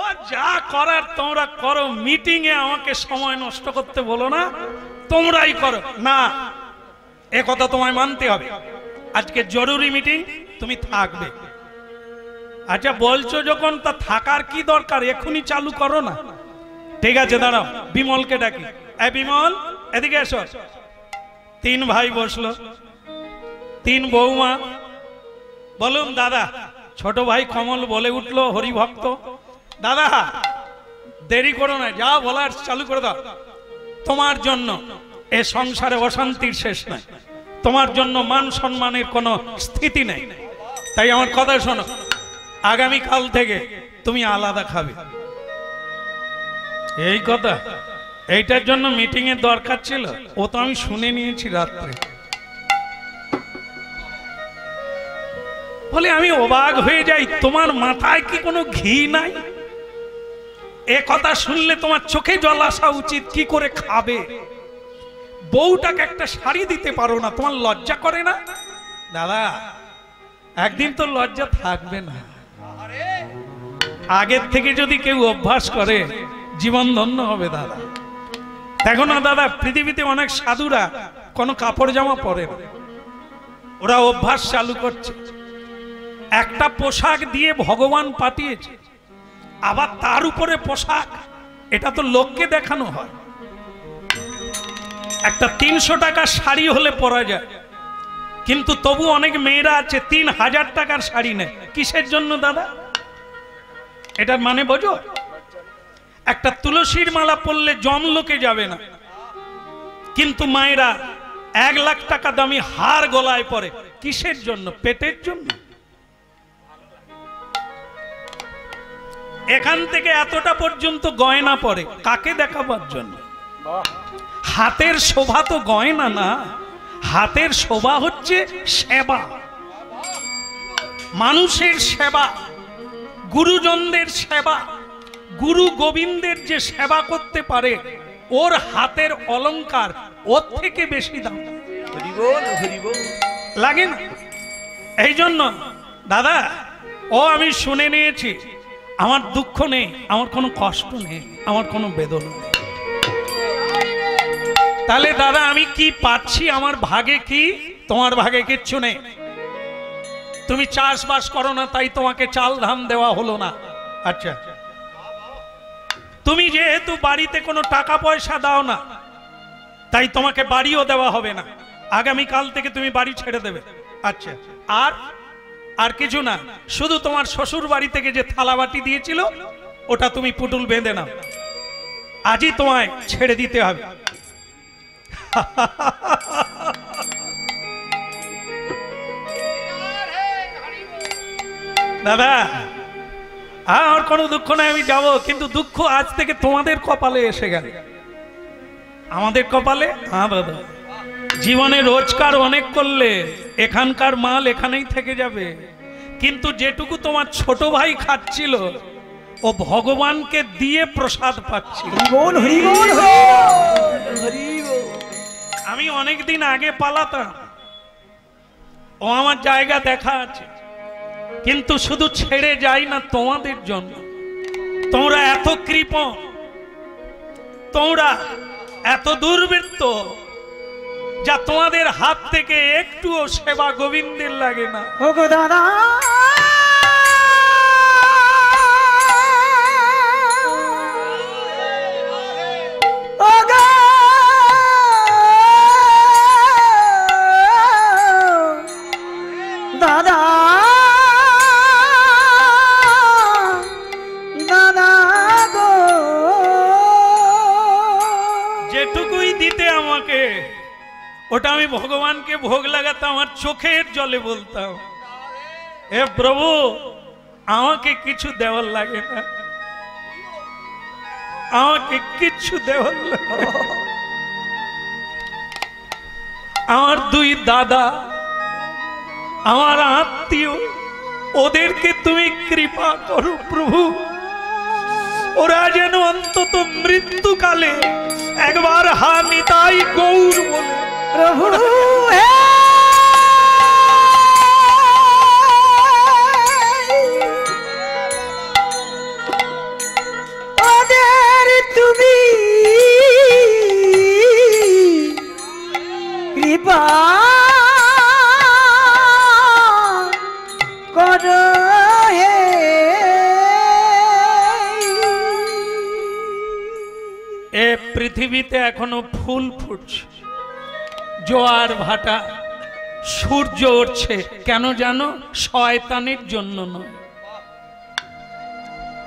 ও যা করার তোমরা করো মিটিং এ আমাকে সময় নষ্ট করতে বলো না তোমরাই করো না এই কথা তোমায় মানতে হবে আজকে জরুরি মিটিং তুমি থাকবে আচ্ছা বলছো যখন তা থাকার কি দরকার এখনি চালু করো না ঠিক আছে দাঁড়াও বিমলকে ডাকি এ বিমল এদিকে এসো তিন ভাই বসলো তিন বৌমা বলুন দাদা ছোট ভাই কমল বলে উঠলো হরি ভক্ত দাদা দেরি করো না যা বলার চালু করে দাও তোমার জন্য এই সংসারে অশান্তির শেষ নাই তোমার জন্য মান সম্মানের কোনো স্থিতি নাই তাই আমার কথা শোনো आगामी काल থেকে তুমি আলাদা খাবে এই কথা এইটার জন্য মিটিং এর দরকার ছিল ও তো আমি শুনে নিয়েছি রাতে বলে আমি অবাক হয়ে যাই তোমার মাথায় কি কোনো ঘি নাই এই কথা শুনলে তোমার চোখে জল আসা উচিত কি করে খাবে বউটাকে একটা শাড়ি দিতে পারো না তোমার লজ্জা করে না দাদা একদিন তো লজ্জা থাকবে না আগের থেকে যদি কেউ অভ্যাস করে জীবন ধন্য হবে দাদা দেখো না দাদা পৃথিবীতে অনেক সাধুরা কোনো কাপড় জামা পরে না ওরা অভ্যাস চালু করছে একটা পোশাক দিয়ে ভগবান পাঠিয়েছে আবার তার উপরে পোশাক এটা তো লোককে দেখানো হয় একটা তিনশো টাকা শাড়ি হলে পরা যায় কিন্তু তবু অনেক মেয়েরা আছে তিন হাজার টাকার শাড়ি নেয় কিসের জন্য দাদা এটার মানে বোঝো একটা তুলসীর মালা পরলে জম লোকে যাবে না কিন্তু মায়েরা এক লাখ টাকা দামি হার গলায় পরে কিসের জন্য পেটের জন্য এখান থেকে এতটা পর্যন্ত গয়না পরে কাকে দেখাবার জন্য হাতের শোভা তো গয়না না হাতের শোভা হচ্ছে সেবা মানুষের সেবা গুরুজনদের সেবা গুরু গোবিন্দের যে সেবা করতে পারে और हाथेर अलंकार और थे के बेशी दाम लागे ना ऐ जोन दादा ओ अभी सुने नहीं ची आमार दुःख नहीं आमार कोनो कष्ट नहीं आमार कोनो बेदना ताले दादा आमी की पाच्छी आमार भागे की तुम्हार भागे किच्छु नहीं तुम्ही चार्स बास करो ना ताई तुम्हाके चाल धाम देवा होलो ना अच्छा तुम्ही जे हेतु बाड़ीते कोनो टाका पयसा दाओ ना ताई तुम्हाके बाड़ीओ देवा होबे ना आगामी काल थेके तुमी बाड़ी छेड़े देबे अच्छा आर आर किछु ना शुधु तुम्हार शशुर बाड़ी थेके जे थालाबाटी दियेछिलो ओटा तुमी पुटुल बेंधे नाओ आज ही तुम्हाय छेड़े दिते होबे दादा हाँ और कोनो दुःख ना आमी जाबो किन्तु दुःख आज थेके तुम्हादेर कपाले एसे गेलो आमादेर कपाले हाँ बाबा जीवने रोजगार अनेक करले एखानकार माल एखानेई थेके जाबे किन्तु जेटुकु तोमार छोट भाई खाच्छिलो ओ भगवान के दिए प्रसाद पाच्छिलो हरिबोल हरिबोल हरिबोल आमी अनेक दिन आगे पालाताम ओ आमार जायगा देखा आछे किन्तु शुधु छेड़े जाई ना तोमादेर जोन्नो तोमरा एत कृपण तोमरा एत दुर्बृत्त जा तुम्हारे हाथ থেকে একটু সেবা গোবিন্দের লাগে না ওগো দাদা ওগো দাদা দাদা গো যেটুকুই দিতে আমাকে ওটা আমি ভগবানকে ভোগ লাগাতাম আর চোখের জলে বলতাম হে প্রভু আমাকে কিছু দেওয়ার লাগে না আমাকে কিছু দেওয়ার লাগে আমার দুই দাদা আমার আত্মীয় ওদেরকে তুমি কৃপা করো প্রভু ওরা যেন অন্তত মৃত্যুকালে একবার হা নিতাই গৌর বলে प्रभु हे ओदेर तुमी कृपा करो हे ए पृथ्वीते एखोनो फुल फुटछे जोआर भाटा सूर्य उठछे क्यों जानो शयतानेर जोन्नो नय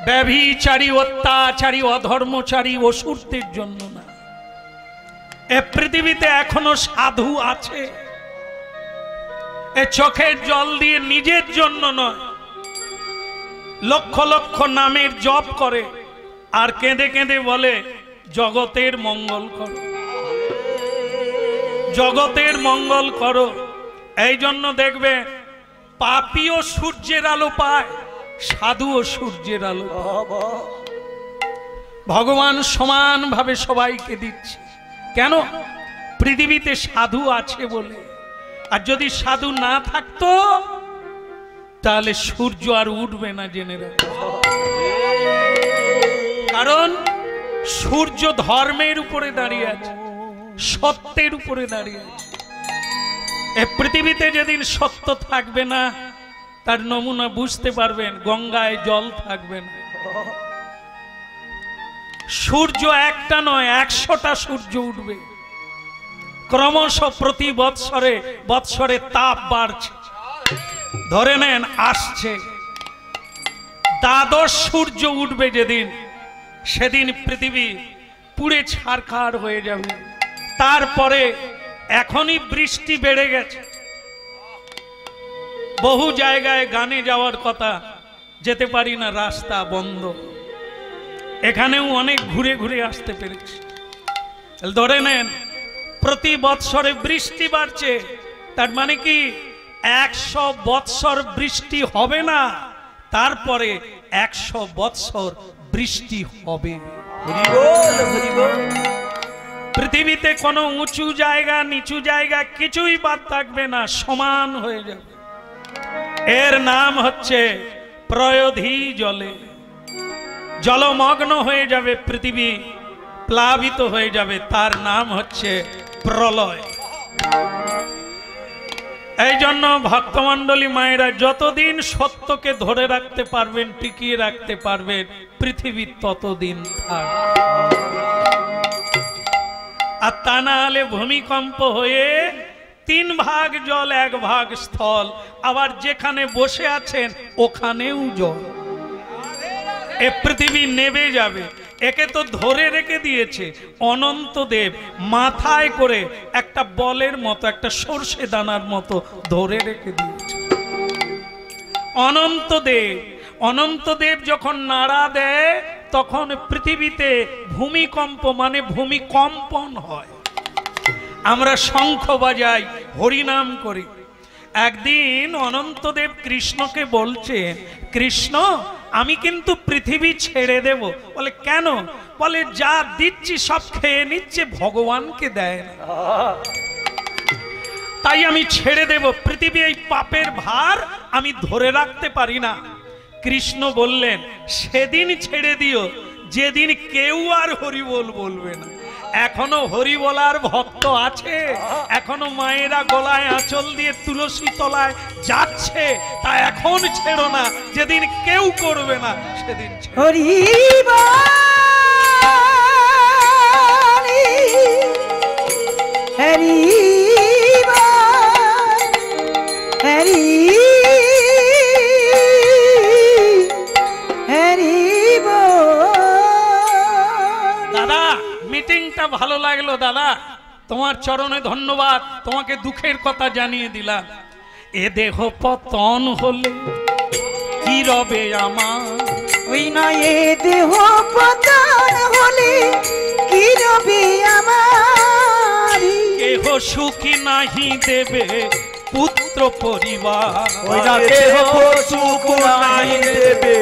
व्यभिचारी अत्याचारी अधर्मचारी असुरदेर जोन्नो ना ए पृथिवीते एखोनो साधु आछे ए चोखेर जल दिए निजेर जोन्नो नय लक्ष लक्ष नामेर जप करे आर केंदे केंदे बोले जगतेर मंगल करो जगतेर मंगल करो ऐ जन्नो देखबे पापी ओ सूर्येर आलो पाय साधु ओ सूर्येर आलो भगवान समान भावे सबाईके दिच्छे केन पृथिवीते साधु आछे बोले आर जोदि साधु ना थाकतो ताहले सूर्य आर उठबे ना जेने राखो कारण सूर्य धर्मेर उपरे दाड़िये आछे सत्येर उपरे दाड़िये पृथिवीते जेदिन सत्य थाकबे ना तार नमूना बुझते पारबेन गंगाय जल थाकबे ना सूर्य एकटा नय एकशोटा सूर्य उठबे क्रमश प्रति बत्सरे बत्सरे ताप बाड़छे धरे नेन आसछे द्वादश सूर्य उठबे जेदिन सेदिन पृथिवी पुरे छाड़खाड़ हये जाबे बृष्टि बेड़े गेछे बहु जायगाय गाने जावार कथा जेते पारी ना रास्ता बंद एखानेओ अनेक घुरे घुरे आसते पेरेछि धरे नेन प्रति बत्सरे बृष्टि बाड़छे तार माने कि एकशो बत्सर बृष्टि होबे ना तारपरे एकशो बत्सर बृष्टि होबे পৃথিবীতে কোনো উঁচু জায়গা নিচু জায়গা কিছুই বাদ থাকবে না, সমান হয়ে যাবে। এর নাম হচ্ছে প্রয়োধি জলে, জলমগ্ন হয়ে যাবে পৃথিবী, প্লাবিত হয়ে যাবে, তার নাম হচ্ছে প্রলয়। এই জন্য ভক্তমণ্ডলী মায়েরা যতদিন সত্যকে ধরে রাখতে পারবেন, টিকিয়ে রাখতে পারবেন, পৃথিবী ততদিন আর তা না হলে ভূমিকম্প হয়ে তিন ভাগ জল এক ভাগ স্থল, আবার যেখানে বসে আছেন ওখানেও জল। এ পৃথিবী নেবে যাবে। একে তো ধরে রেখে দিয়েছে অনন্তদেব মাথায় করে একটা বলের মতো, একটা সর্ষে দানার মতো ধরে রেখে দিয়েছে। অনন্তদেব অনন্তদেব যখন নাড়া দেয় তখন পৃথিবীতে ভূমিকম্প মানে ভূমিকম্পন হয়। আমরা শঙ্খ বাজাই, হরিনাম করি। একদিন অনন্তদেব কৃষ্ণকে বলছেন, কৃষ্ণ আমি কিন্তু পৃথিবী ছেড়ে দেব। বলে কেন? বলে যা দিচ্ছি সব খেয়ে নিচ্ছে, ভগবানকে দেয় না, তাই আমি ছেড়ে দেব। পৃথিবী এই পাপের ভার আমি ধরে রাখতে পারি না। কৃষ্ণ বললেন সেদিন ছেড়ে দিও যেদিন কেউ আর হরিবোল বলবে না। এখনো হরিবোলার ভক্ত আছে, এখনো মায়েরা গলায় আঁচল দিয়ে তুলসী তলায় যাচ্ছে, তা এখন ছেড়ো না, যেদিন কেউ করবে না সেদিন ভালো লাগলো। দাদা তোমার চরণে ধন্যবাদ, তোমাকে দুঃখের কথা জানিয়ে দিলাম। এ দেহ পতন হলে কি রবে আমার, ওই না এ দেহ পতন হলে কি রবে আমার, কেহ সুখী নাহি দেবে পুত্র পরিবার, ওই না কেহ সুখী নাহি দেবে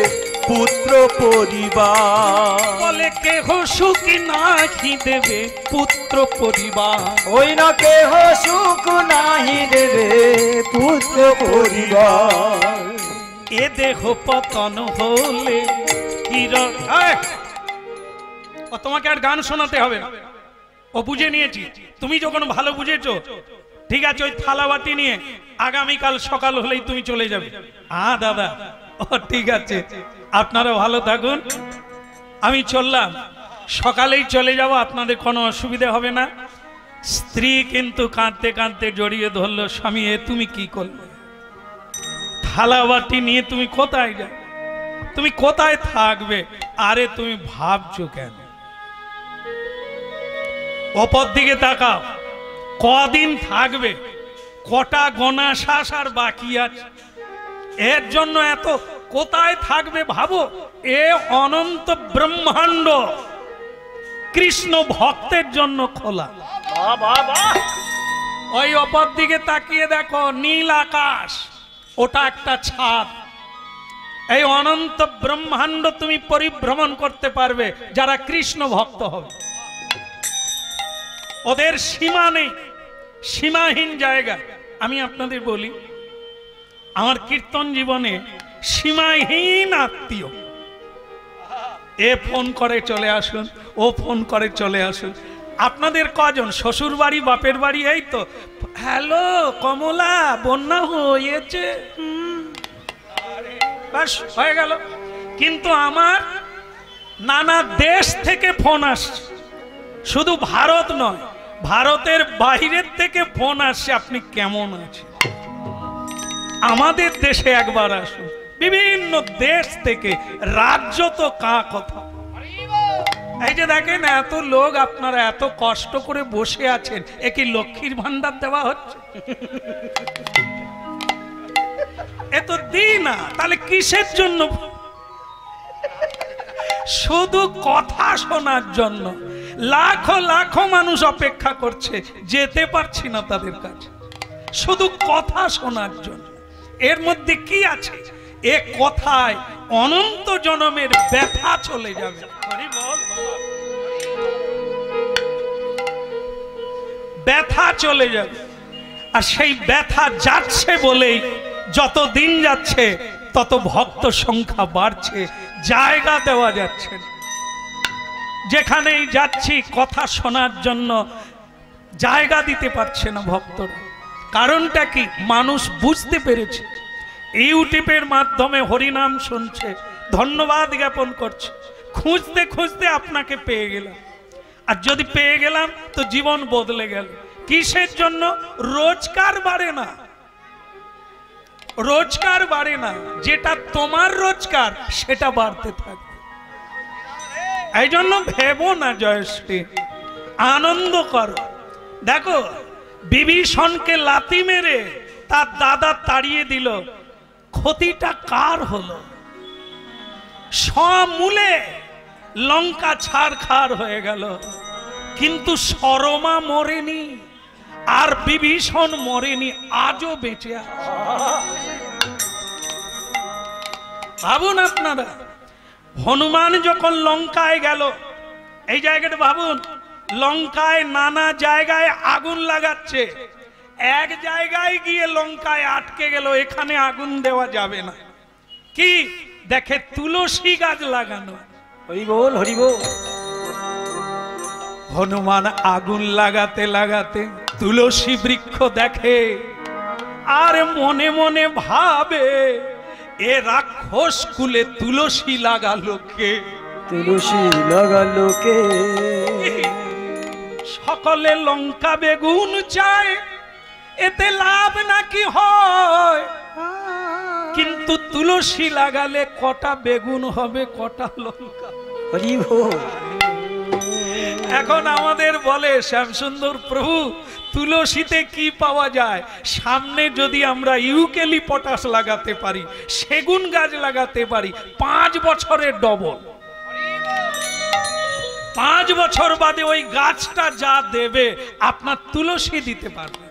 পুত্র পরিবার, বলে কেহ সুখ নাহি দেবে পুত্র পরিবার, ওই না কেহ সুখ নাহি দেবে পুত্র পরিবার। এ দেহ পতন হলে কি ও, তোমাকে আর গান শোনাতে হবে না, ও বুঝে নিয়েছি। তুমি যখন ভালো বুঝেছো ঠিক আছে, ওই থালাবাটি নিয়ে আগামীকাল সকাল হলেই তুমি চলে যাবে। হ্যাঁ দাদা, ও ঠিক আছে, আপনারা ভালো থাকুন, আমি চললাম, সকালেই চলে যাব, আপনাদের কোনো অসুবিধা হবে না। স্ত্রী কিন্তু কাঁদতে কাঁদতে জড়িয়ে ধরলো, স্বামী এ তুমি কি করলে, থালাবাটি নিয়ে তুমি কোথায় যাবে, তুমি কোথায় থাকবে? আরে তুমি ভাবছো কেন? অপর দিকে তাকাও, কদিন থাকবে, কটা গোনা শ্বাস আর বাকি আছে, এর জন্য এত কোথায় থাকবে ভাবো। এ অনন্ত ব্রহ্মাণ্ড কৃষ্ণ ভক্তের জন্য খোলা। ওই অপর দিকে তাকিয়ে দেখো নীল আকাশ, ওটা একটা ছাদ। এই অনন্ত ব্রহ্মাণ্ড তুমি পরিভ্রমণ করতে পারবে যারা কৃষ্ণ ভক্ত হবে। ওদের সীমা নেই, সীমাহীন জায়গা। আমি আপনাদের বলি, আমার কীর্তন জীবনে সীমাহীন আত্মীয়, এ ফোন করে চলে আসুন, ও ফোন করে চলে আসুন। আপনাদের কজন শ্বশুর বাড়ি বাপের বাড়ি? এই তো, হ্যালো কমলা, বন্যা হয়েছে, বাস হয়ে গেল। কিন্তু আমার নানা দেশ থেকে ফোন আসছে, শুধু ভারত নয়, ভারতের বাইরের থেকে ফোন আসছে, আপনি কেমন আছেন? আমাদের দেশে একবার আসুন, বিভিন্ন দেশ থেকে, রাজ্য তো কা কথা। এই যে দেখেন এত লোক, আপনারা এত কষ্ট করে বসে আছেন, এ কি লক্ষ্মীর ভান্ডার দেওয়া হচ্ছে? এত দিই না, তাহলে কিসের জন্য? শুধু কথা শোনার জন্য। লাখো লাখো মানুষ অপেক্ষা করছে, যেতে পারছি না তাদের কাছে, শুধু কথা শোনার জন্য। এর মধ্যে কি আছে? এ কথায় অনন্ত জনমের ব্যথা চলে যাবে। ব্যথা চলে যাবে আর সেই ব্যথা যাচ্ছে বলেই যত দিন যাচ্ছে তত ভক্ত সংখ্যা বাড়ছে জায়গা দেওয়া যাচ্ছে যেখানেই যাচ্ছি কথা শোনার জন্য জায়গা দিতে পারছে না ভক্তরা কারণটা কি মানুষ বুঝতে পেরেছে ইউটিউবের মাধ্যমে হরিনাম শুনছে ধন্যবাদ জ্ঞাপন করছে খুঁজতে খুঁজতে আপনাকে পেয়ে গেলাম আর যদি পেয়ে গেলাম তো জীবন বদলে গেল কিসের জন্য রোজগার বাড়ে না রোজগার বাড়ে না যেটা তোমার রোজগার সেটা বাড়তে থাকে এই জন্য ভেবো না জয়শ্রী আনন্দ করো देखो विभीषण के लाती मेरे तार दादा ताड़िए दिल क्षतिटा कार हलो समूले लंका छाड़खाड़ हो गेल किन्तु शर्मा मरेनी आर विभीषण मरेनी आजो बेचे भाबुन आपनारा हनुमान जखन लंकाय गेल एई जायगाटा भाबुन लंकाय नाना जायगाय आगुन लागाच्छे एक जायगाय गिये लंकाय आटके गेलो एखाने आगुन देवा जाबे ना कि देखे तुलसी गाछ लागानो हरि बोल हरि बोल हनुमान आगुन लागाते लागाते तुलसी वृक्ष देखे आर मने मने भावे ए राक्षस कुले तुलसी लागालो के तुलसी लागालो के सकले लंका बेगुन चाय एते लाभ नाकि हय किन्तु तुलसी लागाले कटा बेगुन हबे कटा लंका हरि बोल एखन आमादेर बोले श्यामसुंदर प्रभु तुलसीते कि पावा जाय सामने जदि आमरा इउकेलिपटास लागाते पारी सेगुन गाछ लागाते पारी पाँच बछरे डबल पाँच बछर बादे ओई गाछटा जा देबे आपनार तुलसी दिते पारबे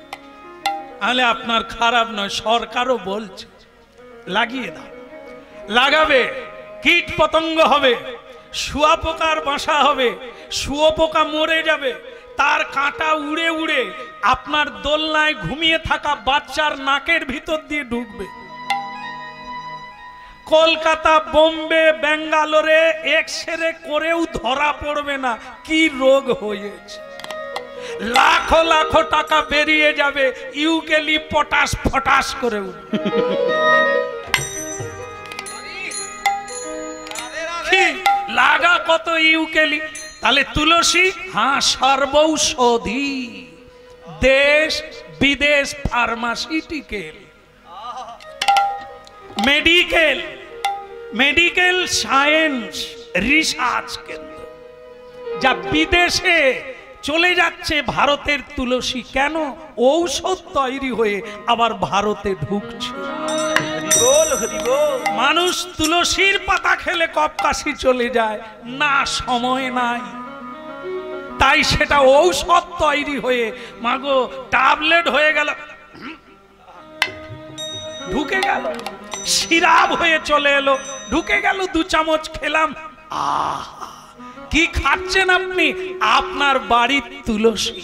आले आपनार खराब नय सरकारो बोलछे लागिए दाओ लागाबे कीट पतंग होबे शुआपोकार बासा होबे शुआपोका मरे जाबे तार काँटा उड़े उड़े आपनार दोलनाय घुमिए थाका बाच्चार नाकेर भीतर दिए ढुकबे कलकाता बम्बे बेंगालोरे एक्सरे करेও धरा पड़बे ना कि रोग হয়েছে लाखो लाखो टाका বেরিয়ে যাবে ইউকেলিপটাস ফটাস করে লাগা কত ইউকেলি তাহলে তুলসী हाँ সর্বৌষধি देश विदेश pharmaceutical medical medical science research केंद्र जा विदेशे चले जाच्छे भारतेर तुलसी केन औषध तैरी हये आबार भारते ढुकछे मानुष तुलसीर पाता खेले कपकाशी चले जाए ना समय नाई ताई सेटा औषध तैरी हये मागो टैबलेट हये गेल ढुके गेल शिराब हुए चले एलो ढुके गेलो दो चामच खेलाम की खाच्छेन अपनी आपनार बाड़ी तुलसी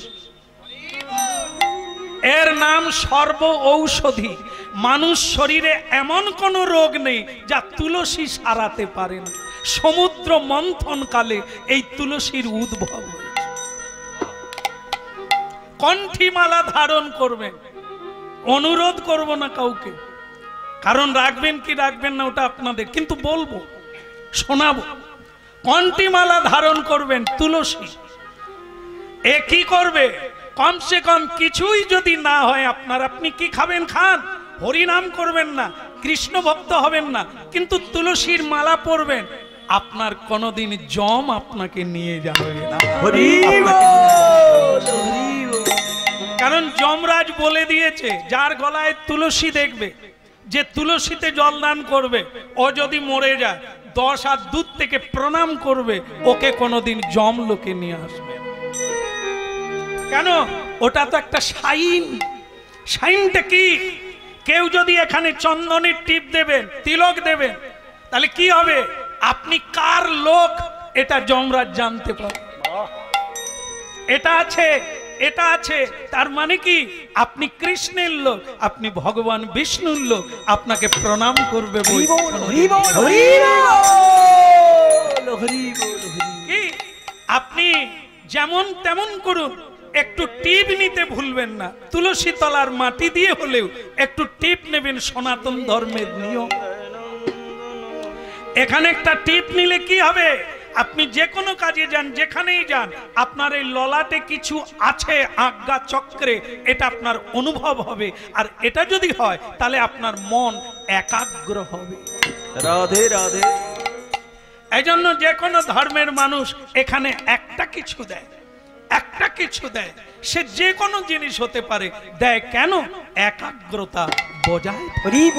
एर नाम सर्व औषधि मानुष शरीरे एमन कोनो रोग नहीं जा तुलसी साराते पारे ना समुद्र मंथन काले एई तुलसीर उद्भव कण्ठीमाला धारण करबेन अनुरोध करब ना काउके कारण राखबेन कि राखबेन ना ओटा आपनादेर किन्तु बोलबो शोनाबो कण्ठीमाला धारण करबेन तुलसी ए कि करबे कम से कम किछुई जोदि ना हय आपनार आपनि कि खाबेन खान हरिनाम करबेन ना कृष्ण भक्त हबेन ना किन्तु तुलसीर माला पड़बेन आपनार कोनोदिन जम आपनाके निये जाबे ना हरि बोल हरि बोल कारण जमराज बोले दिएछे जार गलाय तुलसी देखबे जे तुलसीते जलदान करबे ओ यदि मरे जाए दश हाथ दूर थेके प्रणाम करबे ओके कोनोदिन जम लोके निये आसबे केन ओटा तो एकटा साइन साइनटा कि केउ यदि एखाने चंदनेर टीप देबेन तिलक देबेन ताहले कि होबे आपनि कार लोक एटा जमराज जानते पारबे एटा आछे এটা আছে তার মানে কি আপনি কৃষ্ণের লোক আপনি ভগবান বিষ্ণুর লোক আপনাকে প্রণাম করবে বই হরি বল হরি বল হরি বল কি আপনি যেমন তেমন করুন একটু টিপ নিতে ভুলবেন না তুলসী তলার মাটি দিয়ে হলেও একটু টিপ নেবেন সনাতন ধর্মের নিয়ম এখানে একটা টিপ নিলে কি হবে আপনি যে কোনো কাজে যান যেখানেই যান আপনার এই ললাটে কিছু আছে আজ্ঞা চক্রে এটা আপনার অনুভব হবে আর এটা যদি হয় তাহলে আপনার মন একাগ্র হবে রাধে রাধে এইজন্য যে কোনো ধর্মের মানুষ এখানে একটা কিছু দেয় একটা কিছু দেয় সে যে কোনো জিনিস হতে পারে দেয় কেন একাগ্রতা বজায় ধরিব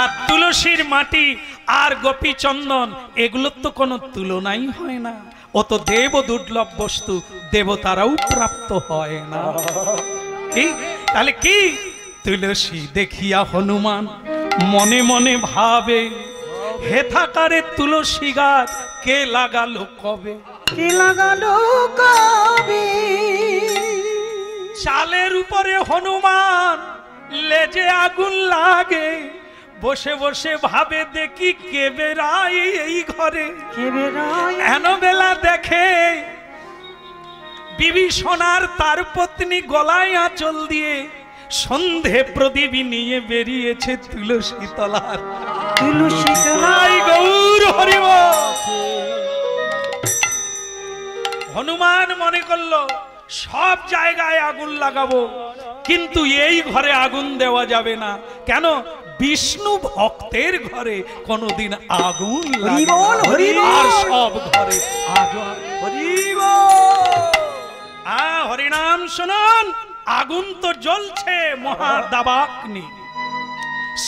আর তুলসীর মাটি আর গোপী চন্দন এগুলোর তো কোনো তুলনাই হয় না অত দেব দুর্লভ বস্তু দেবতারাও প্রাপ্ত হয় না কি তাহলে কি তুলসী দেখিয়া হনুমান মনে মনে ভাবে হেথাকারে তুলসী গাছ কে লাগালো কবে কে লাগালো কবে চালের উপরে হনুমান লেজে আগুন লাগে বসে বসে ভাবে দেখি কে বেড়ায় এই ঘরে এনবেলা দেখে বিবি সোনার তার পত্নী গলায় আঁচল দিয়ে সন্ধে প্রদীপ নিয়ে বেরিয়েছে তুলসী তলার তুলসী তলায় গৌর হরিব হনুমান মনে করলো সব জায়গায় আগুন লাগাবো কিন্তু এই ঘরে আগুন দেওয়া যাবে না কেন বিষ্ণু ভক্তের ঘরে কোনদিন আগুন সব ঘরে হরিনাম শুনুন আগুন তো জ্বলছে মহা দাবাগ্নি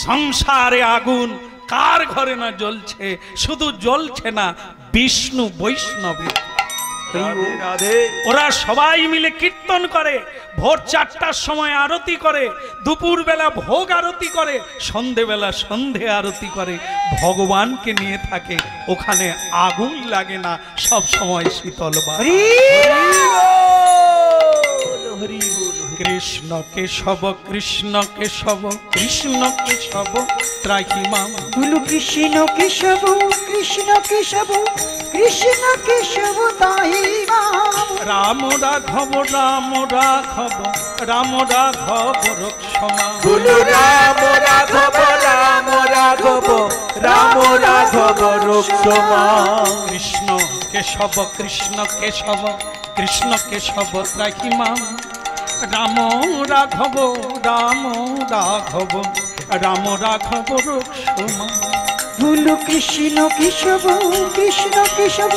সংসারে আগুন কার ঘরে না জ্বলছে শুধু জ্বলছে না বিষ্ণু বৈষ্ণবের ওরা সবাই মিলে কীর্তন করে ভোর চারটার সময় আরতি করে দুপুর বেলা ভোগ আরতি করে সন্ধেবেলা সন্ধে আরতি করে ভগবানকে নিয়ে থাকে ওখানে আগুন লাগে না সব সময় শীতল বাড়ি কৃষ্ণ কেশব কৃষ্ণ কেশব কৃষ্ণ কেশব ত্রাহি মাম গুরু কৃষ্ণ কেশব কৃষ্ণ কেশব কৃষ্ণ কেশব ত্রাহি মাম রাম রাঘব রাম রাঘব রাম রাঘব রক্ষমা গুরু রাম রাঘব রাম রাঘব রাম রাঘব রক্ষমা কৃষ্ণ কেশব কৃষ্ণ কেশব কৃষ্ণ কেশব ত্রাহি মাম রাম রাঘব রাম রাঘব রাম রাঘব রক্ষমা ভুলু কৃষ্ণ কেশব কৃষ্ণ কেশব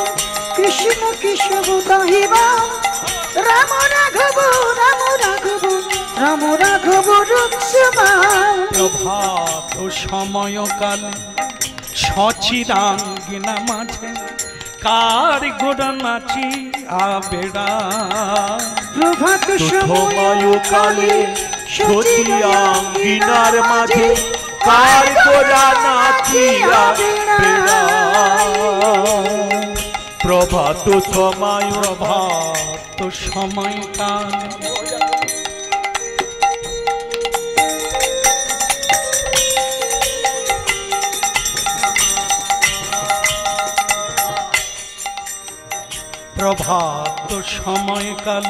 কৃষ্ণ কেশব তাহি বাম রাম রাঘব রাম রাঘব রাম রাঘব রক্ষমা প্রভাত সময়কালে সচিরাঙ্গিনা মাঠে কার গোড়া নাচি আবেড়া প্রভাত সময়কালে সচিরাঙ্গিনার মাঝে কার গোড়া নাচি আবেড়া প্রভাত সময় প্রভাত সময়কাল প্রভাত সময়কাল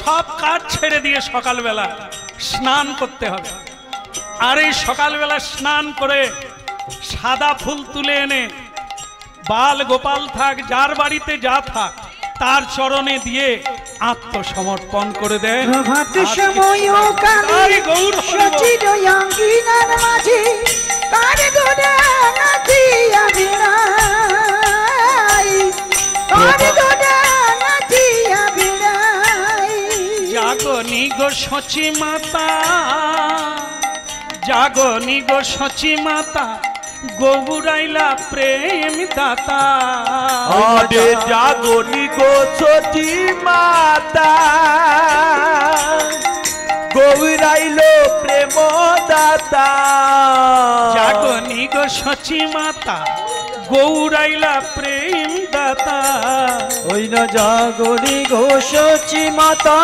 সব কাজ ছেড়ে দিয়ে সকালবেলা স্নান করতে হবে আর এই সকালবেলা স্নান করে সাদা ফুল তুলে এনে বাল গোপাল থাক যার বাড়িতে যা থাক তার চরণে দিয়ে আত্মসমর্পণ করে দেয় জাগনি গো সচি মাতা জাগনি গো সচি মাতা গৌরাইলা প্রেম দাতা আরে জাগনি গো সচি মাতা গৌরাইলো প্রেম দাতা জাগনি গো সচি মাতা गौराइला प्रेम दाता ओई न जागरी घोषची माता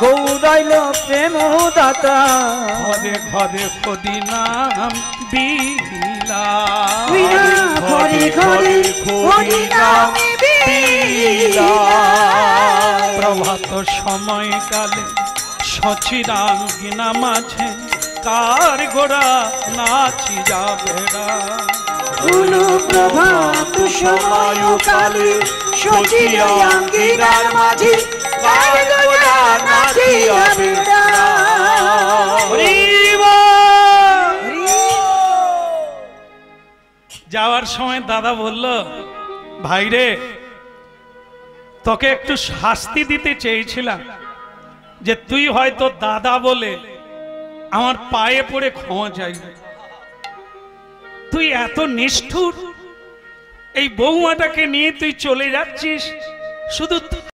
गौराइला प्रेम दाता घरे घरे खोदी नाम बिला घरे घरे खोदी नाम बिला प्रभात समय काले सचिरांगिना माझे कार गोरा नाची जाबेरा उनु प्रभात समय काले सचिरांगिना माझे कार गोरा नाची जाबेरा जावार समय दादा बोल भाई रे तोके एकटू शास्ति दीते चेयेछिलाम जे तुई होयतो दादा बोले आमार पाये पड़े क्षमा चाइबे तुई एतो निष्ठुर एई बौमाटाके निये तुई चले जाच्छिस शुधु।